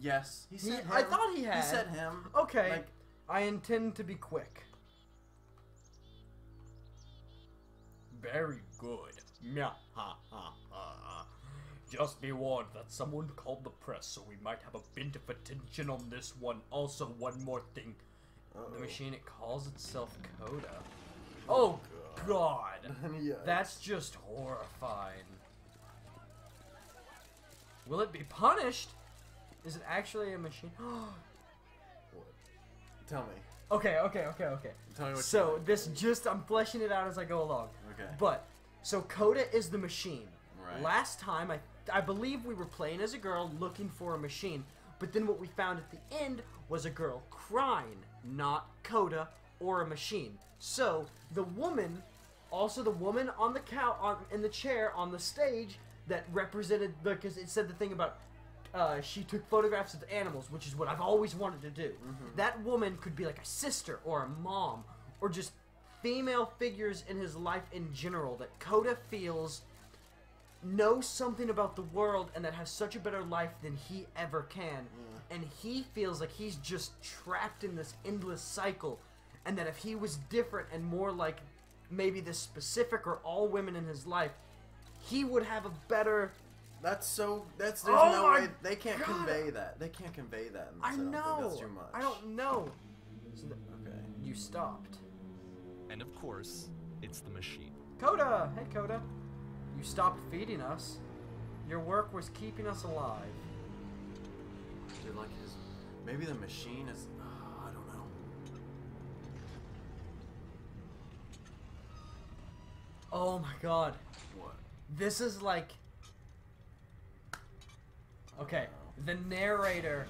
Yes, he said. He, him. I thought he had. He said him. Okay, like, I intend to be quick. Very good. Yeah, ha, ha, ha. Just be warned that someone called the press, so we might have a bit of attention on this one. Also, one more thing. Uh-oh. The machine, it calls itself Koda. Oh, oh God. God. Yes. That's just horrifying. Will it be punished? Is it actually a machine? What? Tell me. Okay, okay, okay, okay. Tell me what so, you this just, I'm fleshing it out as I go along. Okay. But... so Koda is the machine. Right. Last time, I I believe we were playing as a girl looking for a machine, but then what we found at the end was a girl crying, not Koda or a machine. So the woman, also the woman on the couch, on, in the chair on the stage that represented, because it said the thing about Uh, she took photographs of animals, which is what I've always wanted to do. Mm-hmm. That woman could be like a sister or a mom or just female figures in his life in general that Koda feels know something about the world and that has such a better life than he ever can. Yeah. And he feels like he's just trapped in this endless cycle and that if he was different and more like maybe this specific or all women in his life, he would have a better... That's so... That's There's oh no way... They can't God. convey that. They can't convey that. I know. I don't think that's too much. I don't know. So the, okay. You stopped. And of course, it's the machine. Koda! Hey, Koda. You stopped feeding us. Your work was keeping us alive. Dude, like his... Maybe the machine is... Uh, I don't know. Oh my god. What? This is like... Okay, the narrator,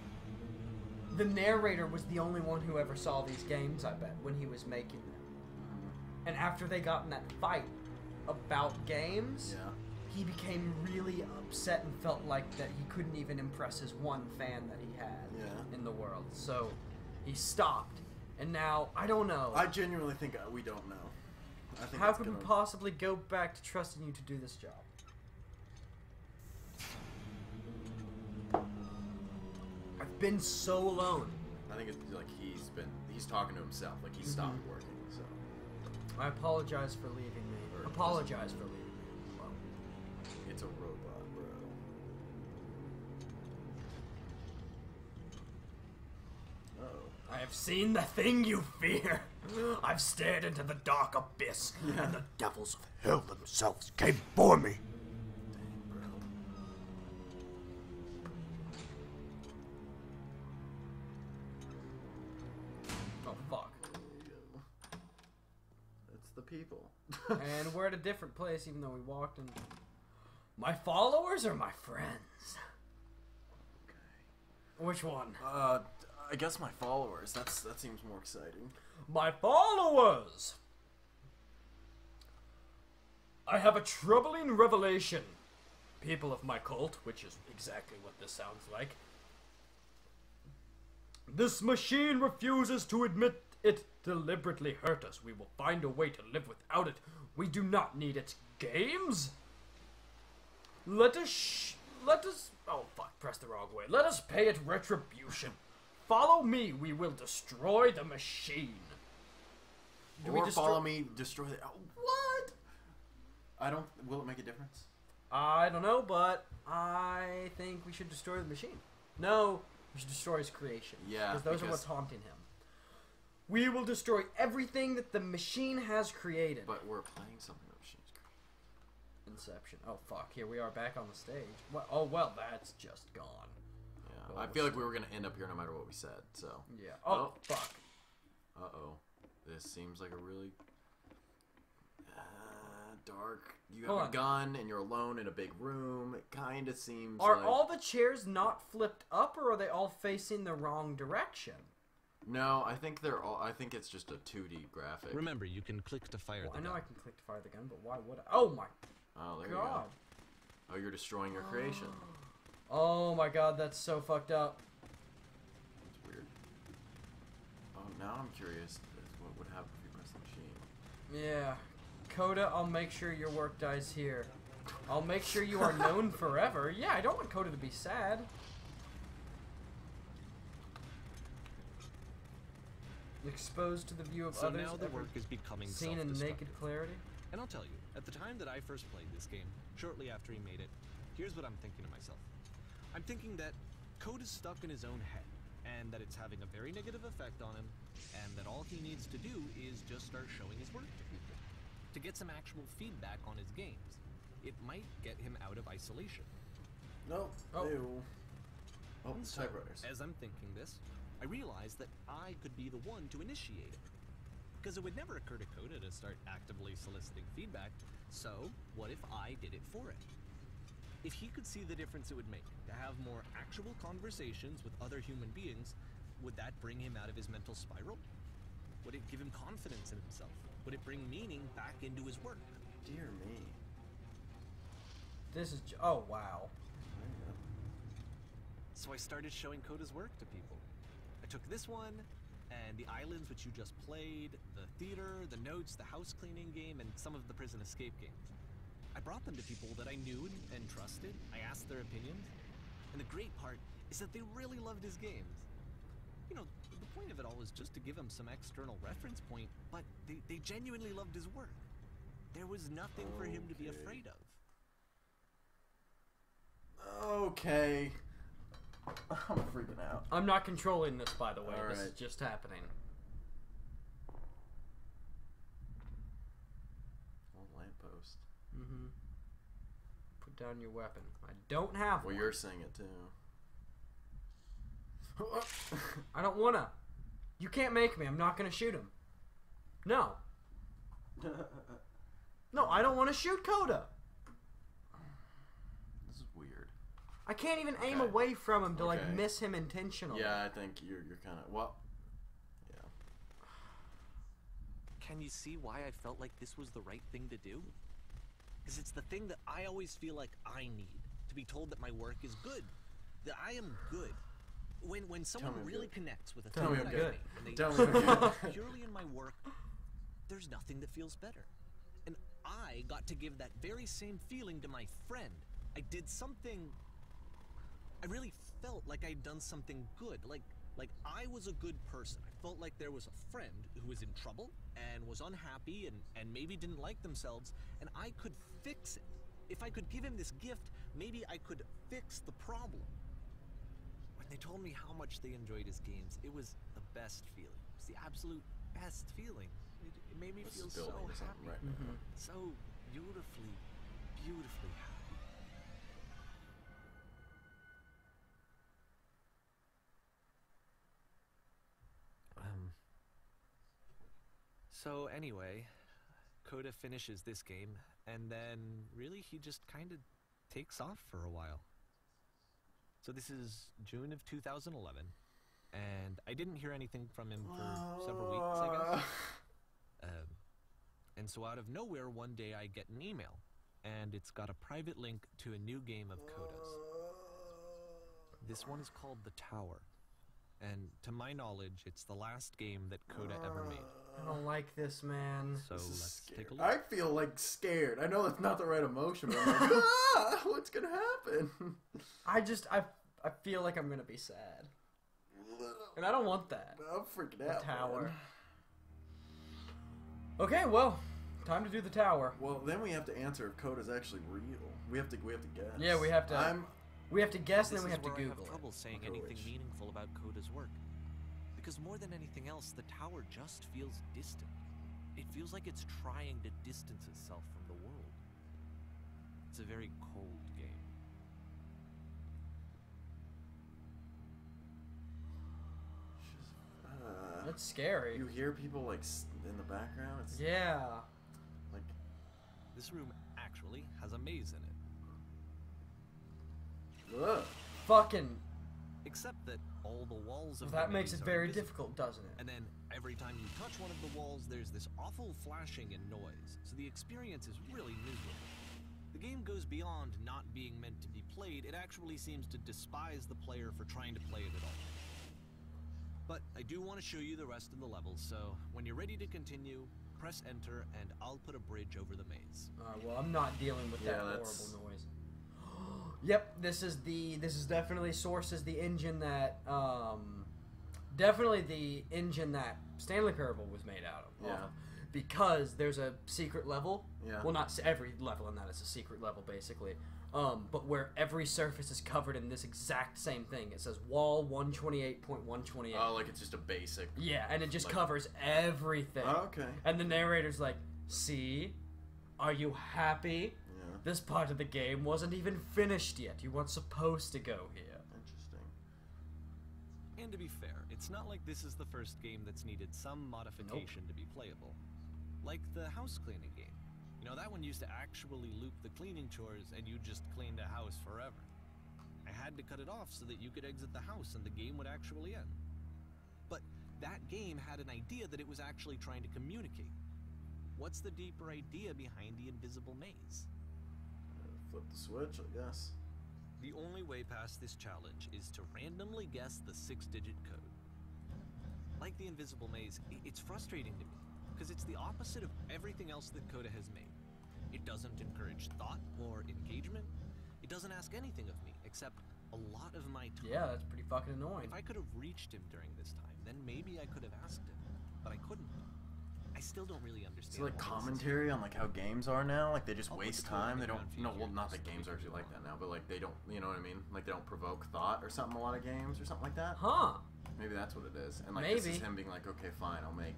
the narrator was the only one who ever saw these games, I bet, when he was making them. And after they got in that fight about games, yeah. he became really upset and felt like that he couldn't even impress his one fan that he had yeah. in the world. So he stopped, and now, I don't know. I genuinely think we don't know. I think How could gonna... we possibly go back to trusting you to do this job? I've been so alone. I think it's like he's been, he's talking to himself, like he mm-hmm. stopped working, so. I apologize for leaving me. Or apologize for leaving me. Well, it's a robot, bro. Uh-oh. I have seen the thing you fear. I've stared into the dark abyss, yeah. and the devils of hell themselves came for me. People. And we're at a different place, even though we walked in. My followers or my friends? Okay. Which one? Uh, I guess my followers. That's that seems more exciting. My followers! I have a troubling revelation. People of my cult, which is exactly what this sounds like. This machine refuses to admit it deliberately hurt us. We will find a way to live without it. We do not need its games. Let us... Sh let us... Oh, fuck. Press the wrong way. Let us pay it retribution. Follow me. We will destroy the machine. Do or we follow me. Destroy the... Oh, what? I don't... Will it make a difference? I don't know, but I think we should destroy the machine. No, we should destroy his creation. Yeah. Because those because... are what's haunting him. We will destroy everything that the machine has created. But we're playing something the machine's created. Inception. Oh, fuck. Here we are back on the stage. What? Oh, well, that's just gone. Yeah. Oh, I feel like we were going to end up here no matter what we said, so. Yeah. Oh, oh. fuck. Uh-oh. This seems like a really uh, dark... You have Hold a on. gun, and you're alone in a big room. It kind of seems Are like... all the chairs not flipped up, or are they all facing the wrong direction? No, I think they're all. I think it's just a two D graphic. Remember, you can click to fire. Well, the I know gun. I can click to fire the gun, but why would I? Oh my! Oh, there god. you go. Oh, you're destroying your oh. creation. Oh my god, that's so fucked up. That's weird. Oh, now I'm curious as what would happen if you press the machine. Yeah, Koda, I'll make sure your work dies here. I'll make sure you are known forever. Yeah, I don't want Koda to be sad. Exposed to the view of so others, now the work is becoming seen in naked clarity. And I'll tell you, at the time that I first played this game, shortly after he made it, here's what I'm thinking to myself. I'm thinking that Koda is stuck in his own head, and that it's having a very negative effect on him, and that all he needs to do is just start showing his work to people, to get some actual feedback on his games. It might get him out of isolation. No. Oh. Ew. Oh, so, typewriters. As I'm thinking this, I realized that I could be the one to initiate it, because it would never occur to Koda to start actively soliciting feedback, so what if I did it for it? If he could see the difference it would make to have more actual conversations with other human beings, would that bring him out of his mental spiral? Would it give him confidence in himself? Would it bring meaning back into his work? Dear me. This is... oh, wow. So I started showing Koda's work to people. I took this one, and the islands which you just played, the theater, the notes, the house cleaning game, and some of the prison escape games. I brought them to people that I knew and trusted. I asked their opinions. And the great part is that they really loved his games. You know, the point of it all was just to give him some external reference point, but they, they genuinely loved his work. There was nothing for him to be afraid of. Okay. I'm freaking out. I'm not controlling this, by the way. All this right. is just happening. Old lamppost. Mm-hmm. Put down your weapon. I don't have well, one. Well, you're saying it, too. I don't wanna. You can't make me. I'm not gonna shoot him. No. No, I don't want to shoot Koda. This is weird. I can't even aim okay. away from him to okay. like miss him intentionally. Yeah, I think you're you're kind of well. Yeah. Can you see why I felt like this was the right thing to do? Because it's the thing that I always feel like I need to be told that my work is good, that I am good. When when someone really good. connects with a thing that I make, and they Tell me I'm good. purely in my work, there's nothing that feels better. And I got to give that very same feeling to my friend. I did something. I really felt like I'd done something good, like like I was a good person. I felt like there was a friend who was in trouble and was unhappy and, and maybe didn't like themselves, and I could fix it. If I could give him this gift, maybe I could fix the problem. When they told me how much they enjoyed his games, it was the best feeling. It was the absolute best feeling. It, it made me feel so happy. Right now. Mm-hmm. So beautifully, beautifully happy. Um, so anyway, Koda finishes this game, and then really he just kind of takes off for a while. So this is June of two thousand eleven, and I didn't hear anything from him for uh... several weeks, I guess. Um, and so out of nowhere, one day I get an email, and it's got a private link to a new game of Koda's. This one is called The Tower. And to my knowledge, it's the last game that Koda ever made. I don't like this, man. So this is let's scared. take a look. I feel like scared. I know that's not the right emotion, but I'm like, ah, what's gonna happen? I just, I, I feel like I'm gonna be sad, and I don't want that. I'm freaking the out. The Tower. Man. Okay, well, time to do The Tower. Well, then we have to answer if Koda's actually real. We have to, we have to guess. Yeah, we have to. I'm, We have to guess, and then we have to Google it. I have trouble saying anything meaningful about Koda's work, because more than anything else, The Tower just feels distant. It feels like it's trying to distance itself from the world. It's a very cold game. Uh, That's scary. You hear people like in the background. It's yeah. Like this room actually has a maze in it. Ugh. Fucking. Except that all the walls of that makes it very difficult, doesn't it? And then every time you touch one of the walls, there's this awful flashing and noise. So the experience is really miserable. The game goes beyond not being meant to be played. It actually seems to despise the player for trying to play it at all. But I do want to show you the rest of the levels. So when you're ready to continue, press enter, and I'll put a bridge over the maze. All right. Well, I'm not dealing with that horrible noise. Yep, this is the this is definitely Source is the engine that um, definitely the engine that Stanley Parable was made out of. Yeah. Of, because there's a secret level. Yeah. Well, not every level in that is a secret level, basically. Um, but where every surface is covered in this exact same thing. It says wall one twenty-eight point one twenty-eight. Oh, like it's just a basic. Yeah, and it just like... covers everything. Oh, okay. And the narrator's like, "See, are you happy? Yeah. This part of the game wasn't even finished yet. You weren't supposed to go here." Interesting. And to be fair, it's not like this is the first game that's needed some modification nope. to be playable. Like the house cleaning game. You know, that one used to actually loop the cleaning chores and you just cleaned a house forever. I had to cut it off so that you could exit the house and the game would actually end. But that game had an idea that it was actually trying to communicate. What's the deeper idea behind the invisible maze? Flip the switch, I guess. The only way past this challenge is to randomly guess the six-digit code. Like the invisible maze, it's frustrating to me, because it's the opposite of everything else that Koda has made. It doesn't encourage thought or engagement. It doesn't ask anything of me, except a lot of my time. Yeah, that's pretty fucking annoying. If I could have reached him during this time, then maybe I could have asked him, but I couldn't. I still don't really understand. So like commentary on like how games are now, like they just I'll waste the time. They don't. No, well, not that games are actually like that now, but like they don't. You know what I mean? Like they don't provoke thought or something. A lot of games or something like that. Huh? Maybe that's what it is. And like Maybe. this is him being like, okay, fine, I'll make.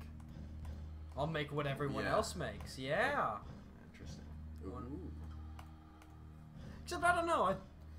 I'll make what everyone yeah. else makes. Yeah. Interesting. Ooh. Except I don't know. I,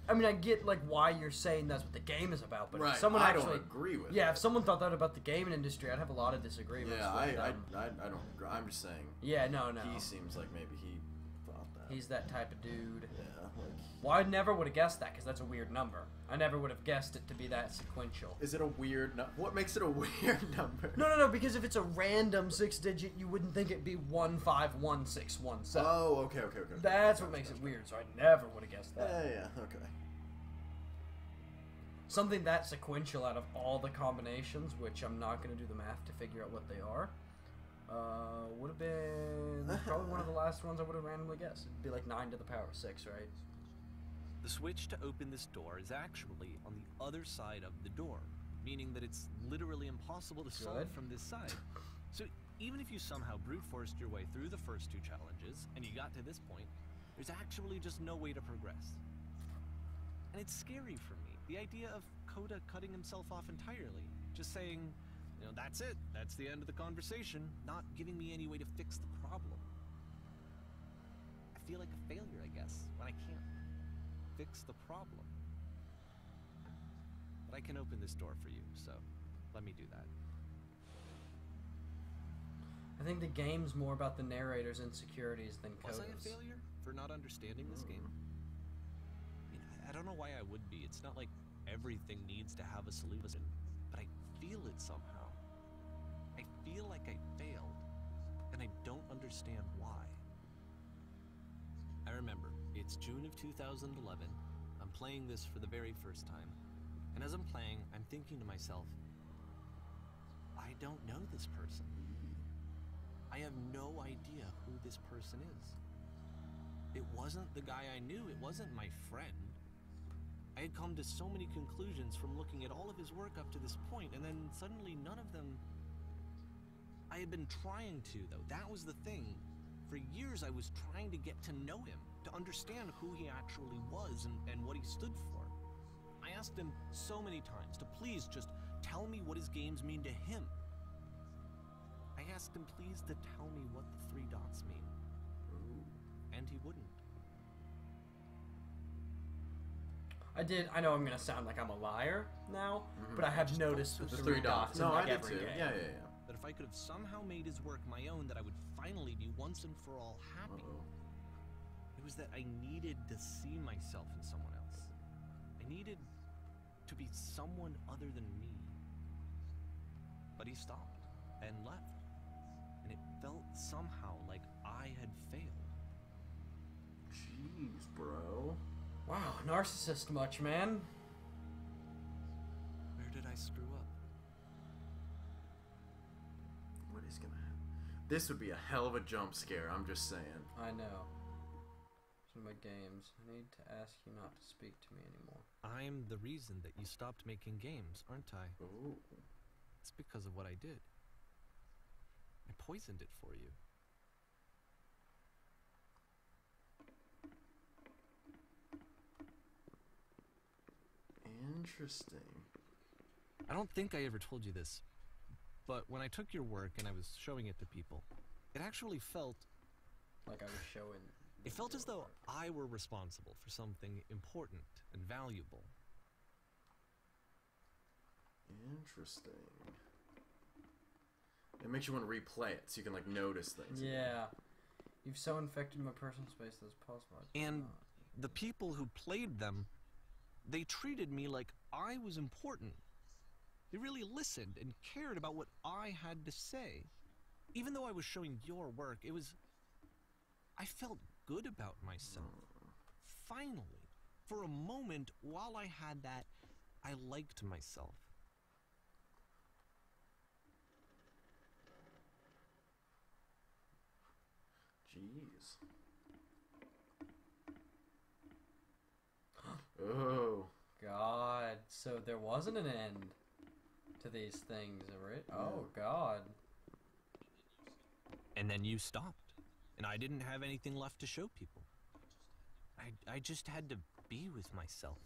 I mean, I get like why you're saying that's what the game is about, but right. if someone I actually don't agree with. Yeah, it. if someone thought that about the gaming industry, I'd have a lot of disagreements. Yeah, with I, them. I, I, I don't. Agree. I'm just saying. Yeah, no, no. He seems like maybe he thought that. He's that type of dude. Yeah. Like, well, I never would have guessed that because that's a weird number. I never would have guessed it to be that sequential. Is it a weird number? What makes it a weird number? No, no, no. Because if it's a random six-digit, you wouldn't think it'd be one five one six one seven. Oh, okay, okay, okay. That's okay, what makes it right. weird. So I never would have guessed that. Yeah, yeah, okay. Something that sequential out of all the combinations, which I'm not going to do the math to figure out what they are, uh, would have been probably one of the last ones I would have randomly guessed. It'd be like nine to the power of six, right? The switch to open this door is actually on the other side of the door, meaning that it's literally impossible to solve from this side. So even if you somehow brute forced your way through the first two challenges and you got to this point, there's actually just no way to progress. And it's scary for me, the idea of Koda cutting himself off entirely, just saying, you know, that's it, that's the end of the conversation, not giving me any way to fix the problem. I feel like a failure, I guess, when I can't fix the problem. But I can open this door for you, so let me do that. I think the game's more about the narrator's insecurities than Koda's. Was I a failure for not understanding this game? I don't know why I would be. It's not like everything needs to have a solution, but I feel it somehow. I feel like I failed, and I don't understand why. I remember, it's June of two thousand eleven. I'm playing this for the very first time, and as I'm playing, I'm thinking to myself, I don't know this person. I have no idea who this person is. It wasn't the guy I knew. It wasn't my friend. I had come to so many conclusions from looking at all of his work up to this point, and then suddenly none of them... I had been trying to, though. That was the thing. For years I was trying to get to know him, to understand who he actually was and, and what he stood for. I asked him so many times to please just tell me what his games mean to him. I asked him please to tell me what the three dots mean. And he wouldn't. I did. I know I'm gonna sound like I'm a liar now, mm-hmm. but I have I noticed the three, three dots. No, in like I did too. Game. Yeah, yeah, yeah. That if I could have somehow made his work my own, that I would finally be once and for all happy. Uh-oh. It was that I needed to see myself in someone else. I needed to be someone other than me. But he stopped and left, and it felt somehow like I had failed. Jeez, bro. Wow, narcissist much, man. Where did I screw up? What is gonna happen? This would be a hell of a jump scare, I'm just saying. I know. Some of my games. I need to ask you not to speak to me anymore. I'm the reason that you stopped making games, aren't I? Ooh. It's because of what I did. I poisoned it for you. Interesting. I don't think I ever told you this, but when I took your work and I was showing it to people, it actually felt... Like I was showing... It felt as though I were responsible for something important and valuable. Interesting. It makes you want to replay it so you can, like, notice things. Yeah. You've so infected my personal space that it's possible. And the people who played them... They treated me like I was important. They really listened and cared about what I had to say. Even though I was showing your work, it was... I felt good about myself. Finally. For a moment, while I had that, I liked myself. Jeez. Oh. God. So there wasn't an end to these things, right? Oh, God. And then you stopped. And I didn't have anything left to show people. I, I just had to be with myself.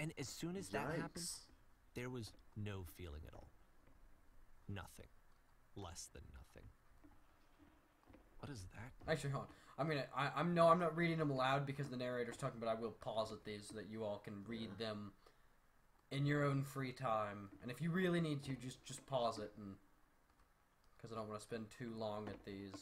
And as soon as that Yikes. happened, there was no feeling at all. Nothing. Less than nothing. What is that? Actually, hold on. I'm gonna. I, I'm no. I'm not reading them aloud because the narrator's talking. But I will pause at these so that you all can read yeah. them in your own free time. And if you really need to, just just pause it, and because I don't want to spend too long at these.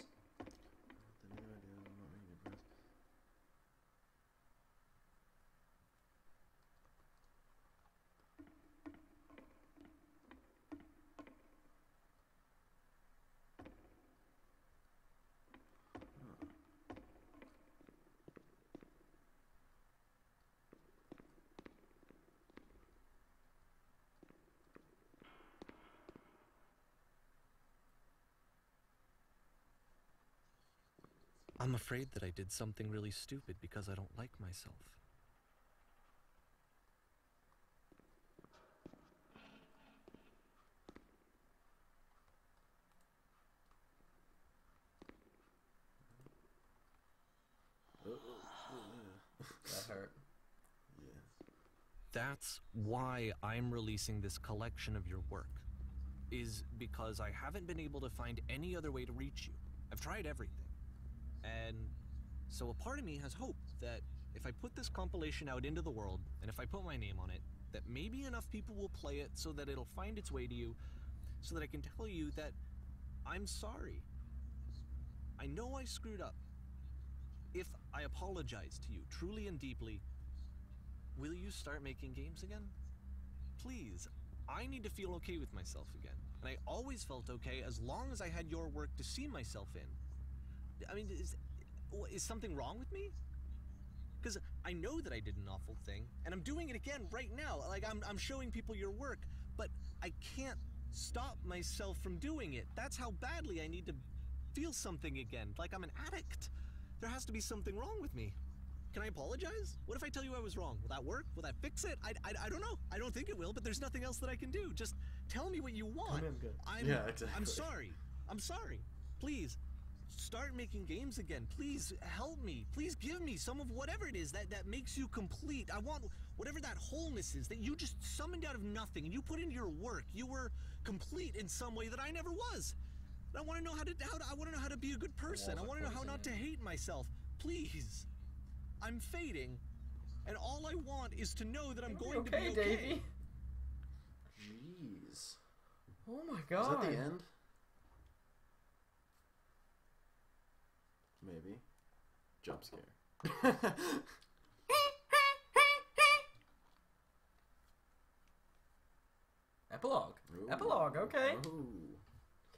I'm afraid that I did something really stupid because I don't like myself. That hurt. Yes. That's why I'm releasing this collection of your work, is because I haven't been able to find any other way to reach you. I've tried everything. And so a part of me has hope that if I put this compilation out into the world, and if I put my name on it, that maybe enough people will play it so that it'll find its way to you, so that I can tell you that I'm sorry. I know I screwed up. If I apologize to you truly and deeply, will you start making games again? Please, I need to feel okay with myself again. And I always felt okay as long as I had your work to see myself in. I mean, is, is something wrong with me? Because I know that I did an awful thing, and I'm doing it again right now. Like, I'm, I'm showing people your work, but I can't stop myself from doing it. That's how badly I need to feel something again, like I'm an addict. There has to be something wrong with me. Can I apologize? What if I tell you I was wrong? Will that work? Will that fix it? I, I, I don't know. I don't think it will, but there's nothing else that I can do. Just tell me what you want. I'm good. I'm, yeah, exactly. I'm sorry. I'm sorry. Please. Start making games again. Please help me. Please give me some of whatever it is that, that makes you complete. I want whatever that wholeness is that you just summoned out of nothing and you put into your work. You were complete in some way that I never was. And I want to know how to, how to I want to know how to be a good person. I want to know how not to hate myself. Please. I'm fading. And all I want is to know that I'm going okay, to be okay. Davey. Jeez. Oh my God. Is that the end? Maybe. Jump scare. Epilogue. Ooh. Epilogue, okay. Ooh.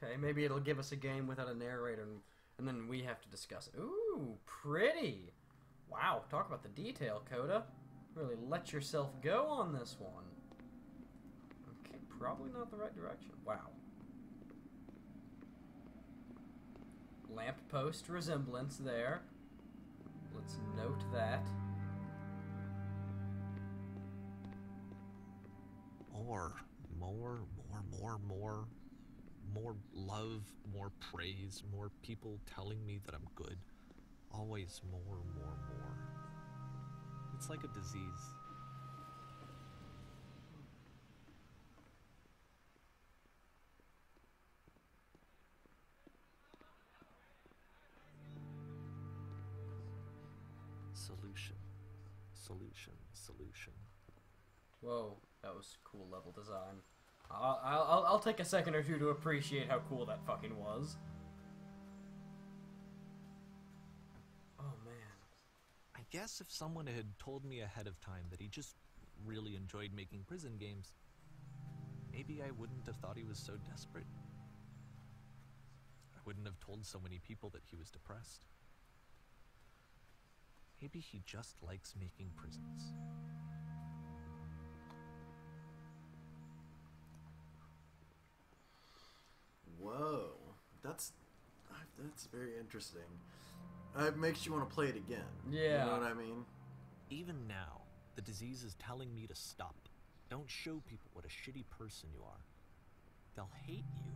Okay, maybe it'll give us a game without a narrator, and, and then we have to discuss it. Ooh, pretty. Wow, talk about the detail, Koda. Really let yourself go on this one. Okay, probably not the right direction. Wow. Lamp post resemblance there. Let's note that. More, more, more, more, more, more love, more praise, more people telling me that I'm good. Always more, more, more. It's like a disease. Solution, solution, solution. Whoa, that was cool level design. I'll, I'll, I'll take a second or two to appreciate how cool that fucking was. Oh man. I guess if someone had told me ahead of time that he just really enjoyed making prison games, maybe I wouldn't have thought he was so desperate. I wouldn't have told so many people that he was depressed. Maybe he just likes making prisons. Whoa, that's that's very interesting. It makes you want to play it again. Yeah. You know what I mean? Even now, the disease is telling me to stop. Don't show people what a shitty person you are. They'll hate you.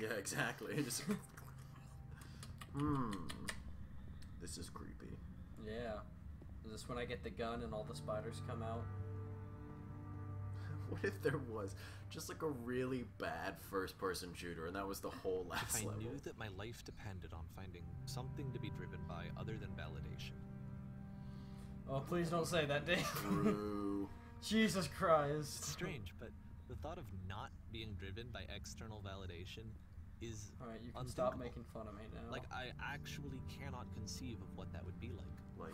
Yeah, exactly. Just Hmm. This is creepy. Yeah. Is this when I get the gun and all the spiders come out? What if there was just like a really bad first-person shooter and that was the whole last if I level? I knew that my life depended on finding something to be driven by other than validation. Oh, please don't say that, Dave. True. Jesus Christ. It's strange, but the thought of not being driven by external validation is Alright, you can stop making fun of me now. Like, I actually cannot conceive of what that would be like. Like...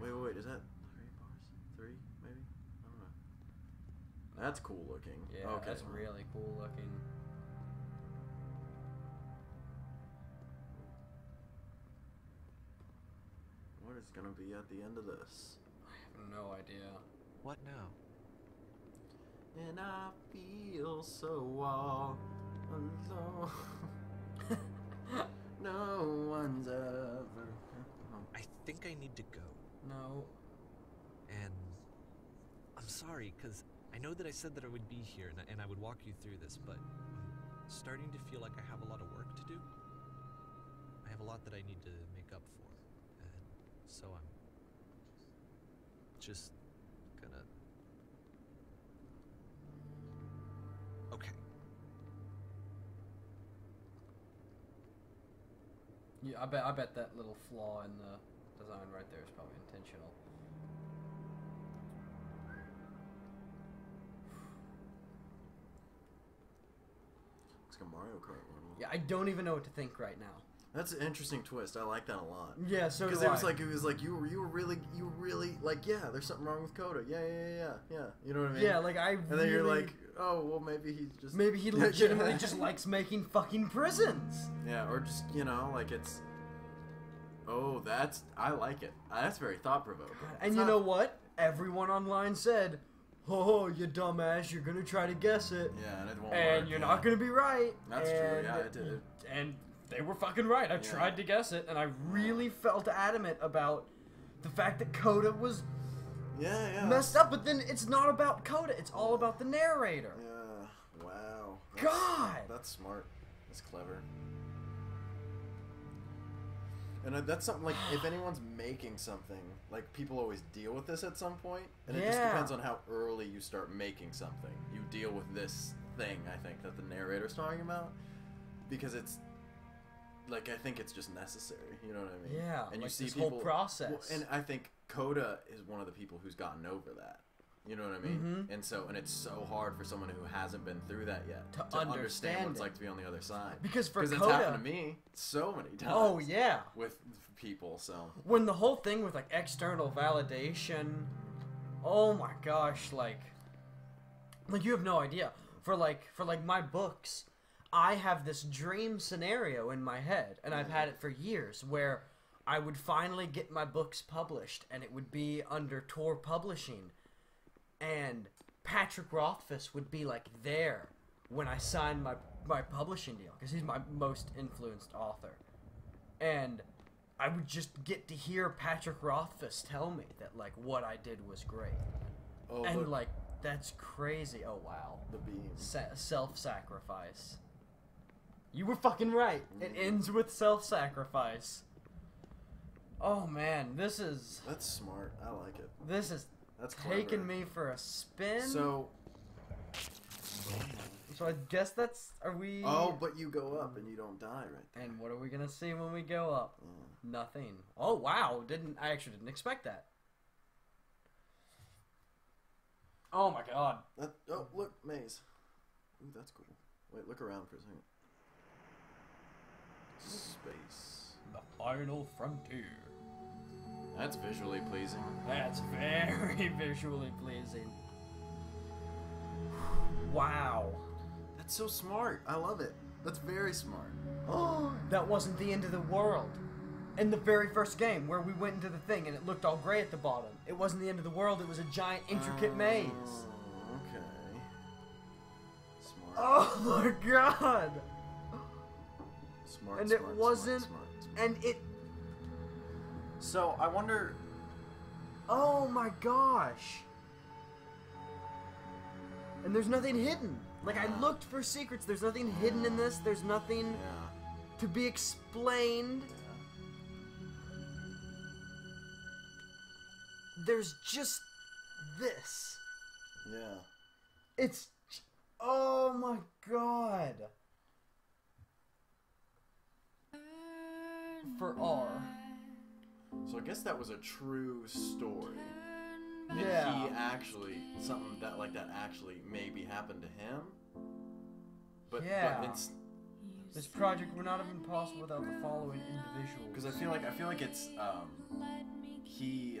wait, wait, wait, is that three bars? Three, maybe? I don't know. That's cool looking. Yeah, okay. That's really cool looking. What is gonna be at the end of this? I have no idea. What now? And I feel so all alone. No one's ever. I think I need to go. No. And I'm sorry, because I know that I said that I would be here and I, and I would walk you through this, but I'm starting to feel like I have a lot of work to do. I have a lot that I need to make up for. And so I'm just gonna... Okay. Yeah, I bet I bet that little flaw in the design right there is probably intentional. Looks like a Mario Kart one. Yeah, I don't even know what to think right now. That's an interesting twist. I like that a lot. Yeah, so because it was I. like it was like you were you were really you really like yeah, there's something wrong with Koda. Yeah, yeah, yeah, yeah. You know what I mean? Yeah, like I. And really, then you're like, oh well, maybe he's just maybe he legitimately just likes making fucking prisons. Yeah, or just you know like it's. Oh, that's I like it. That's very thought provoking. And you not... know what? Everyone online said, "Oh, you dumbass! You're gonna try to guess it." Yeah, and it won't And work, you're yeah. not gonna be right. That's and, true. Yeah, it did. And. They were fucking right. I yeah. tried to guess it, and I really felt adamant about the fact that Koda was yeah, yeah. messed up. But then it's not about Koda. It's all about the narrator. Yeah. Wow. That's, God. That's smart. That's clever. And that's something like if anyone's making something, like people always deal with this at some point, and yeah. it just depends on how early you start making something. You deal with this thing, I think, that the narrator's talking about, because it's. Like, I think it's just necessary, you know what I mean? Yeah, and you like see this people, whole process. Well, and I think Koda is one of the people who's gotten over that. You know what I mean? Mm-hmm. And so, and it's so hard for someone who hasn't been through that yet to, to understand, understand what it's like to be on the other side. Because for Koda... it's happened to me so many times. Oh, yeah. With people, so... when the whole thing with, like, external validation... Oh, my gosh, like... Like, you have no idea. For, like, for, like, my books... I have this dream scenario in my head, and I've had it for years, where I would finally get my books published, and it would be under Tor Publishing, and Patrick Rothfuss would be, like, there when I signed my, my publishing deal, because he's my most influenced author. And I would just get to hear Patrick Rothfuss tell me that, like, what I did was great. Oh, and, like, that's crazy. Oh, wow. The beam. Se- self-sacrifice. You were fucking right. It ends with self-sacrifice. Oh man, this is... that's smart. I like it. This is That's taking me for a spin. So... so I guess that's... are we... oh, but you go up and you don't die right there. And what are we gonna see when we go up? Yeah. Nothing. Oh wow, didn't... I actually didn't expect that. Oh my god. That, oh, look, maze. Ooh, that's cool. Wait, look around for a second. Space. The final frontier. That's visually pleasing. That's very visually pleasing. Wow. That's so smart. I love it. That's very smart. Oh, that wasn't the end of the world. In the very first game where we went into the thing and it looked all gray at the bottom. It wasn't the end of the world. It was a giant intricate oh, maze. Okay. Smart. Oh my god. Smart, and smart, it wasn't smart, smart, smart. And it So, I wonder oh my gosh. And there's nothing hidden. Like, yeah. I looked for secrets. There's nothing yeah. hidden in this. There's nothing yeah. to be explained. Yeah. There's just this. Yeah. It's... Oh my god. For R. So I guess that was a true story. Did yeah. he actually, something that like that actually maybe happened to him? But, yeah. But it's, this project would not have been possible without the following individuals. Because I feel like I feel like it's um, he.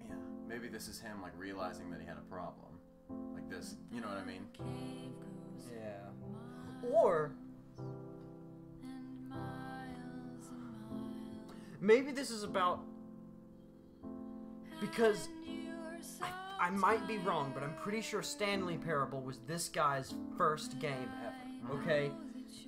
Yeah, maybe this is him like realizing that he had a problem, like this. You know what I mean? Yeah. Or. Maybe this is about. Because I, I might be wrong, but I'm pretty sure Stanley Parable was this guy's first game ever, okay?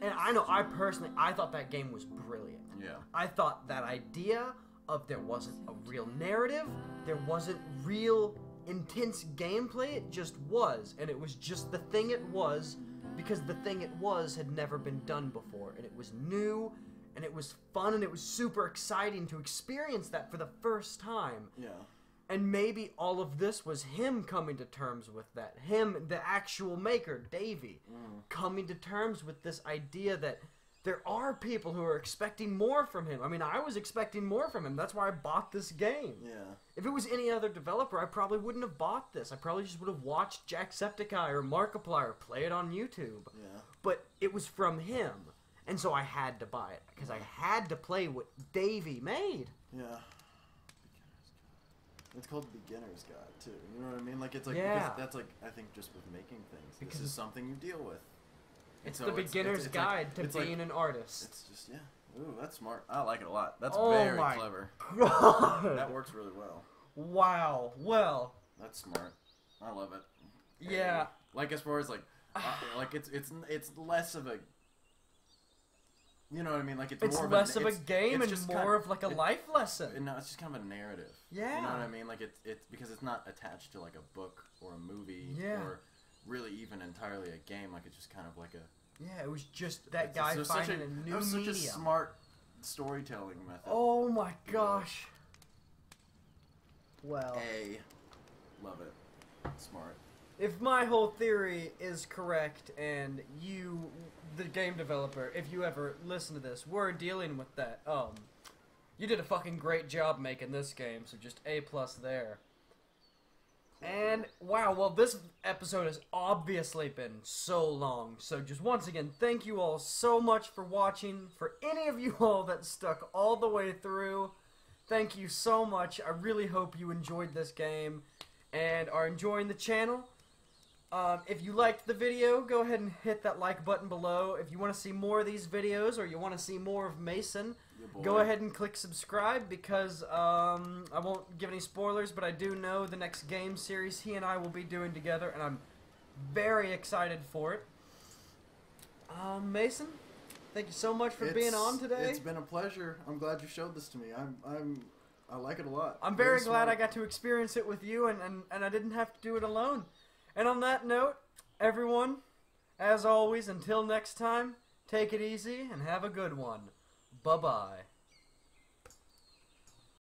And I know, I personally, I thought that game was brilliant. Yeah. I thought that idea of there wasn't a real narrative, there wasn't real intense gameplay, it just was. And it was just the thing it was, because the thing it was had never been done before. And it was new. And it was fun, and it was super exciting to experience that for the first time. Yeah. And maybe all of this was him coming to terms with that. Him, the actual maker, Davey, mm. coming to terms with this idea that there are people who are expecting more from him. I mean, I was expecting more from him. That's why I bought this game. Yeah. If it was any other developer, I probably wouldn't have bought this. I probably just would have watched Jacksepticeye or Markiplier play it on YouTube. Yeah. But it was from him. And so I had to buy it, because I had to play what Davey made. Yeah. It's called The Beginner's Guide, too. You know what I mean? Like, it's like, yeah. because that's like, I think just with making things, because this is something you deal with. It's so the it's, beginner's it's, it's guide like, to it's being like, an artist. It's just, yeah. Ooh, that's smart. I like it a lot. That's oh very my clever. God. That works really well. Wow. Well. That's smart. I love it. Yeah. And, like, as far as, like, like it's it's it's less of a... You know what I mean? Like it's, it's more of less a, of a it's, game it's and more kind of, of like a it, life lesson. It, no, it's just kind of a narrative. Yeah. You know what I mean? Like it's it's because it's not attached to like a book or a movie yeah. or really even entirely a game. Like it's just kind of like a yeah. It was just that guy a, finding a, a new medium. It was medium. Such a smart storytelling method. Oh my gosh. You know? Well. A, love it. Smart. If my whole theory is correct, and you, the game developer, if you ever listen to this, we're dealing with that, um, you did a fucking great job making this game, so just A plus there. And, wow, well, this episode has obviously been so long, so just once again, thank you all so much for watching, for any of you all that stuck all the way through, thank you so much, I really hope you enjoyed this game, and are enjoying the channel. Um, if you liked the video, go ahead and hit that like button below. If you want to see more of these videos or you want to see more of Mason, go ahead and click subscribe because um, I won't give any spoilers, but I do know the next game series he and I will be doing together, and I'm very excited for it. Um, Mason, thank you so much for it's, being on today. It's been a pleasure. I'm glad you showed this to me. I'm... I'm I like it a lot. I'm very, very glad I got to experience it with you, and, and, and I didn't have to do it alone. And on that note, everyone, as always, until next time, take it easy and have a good one. Bye-bye.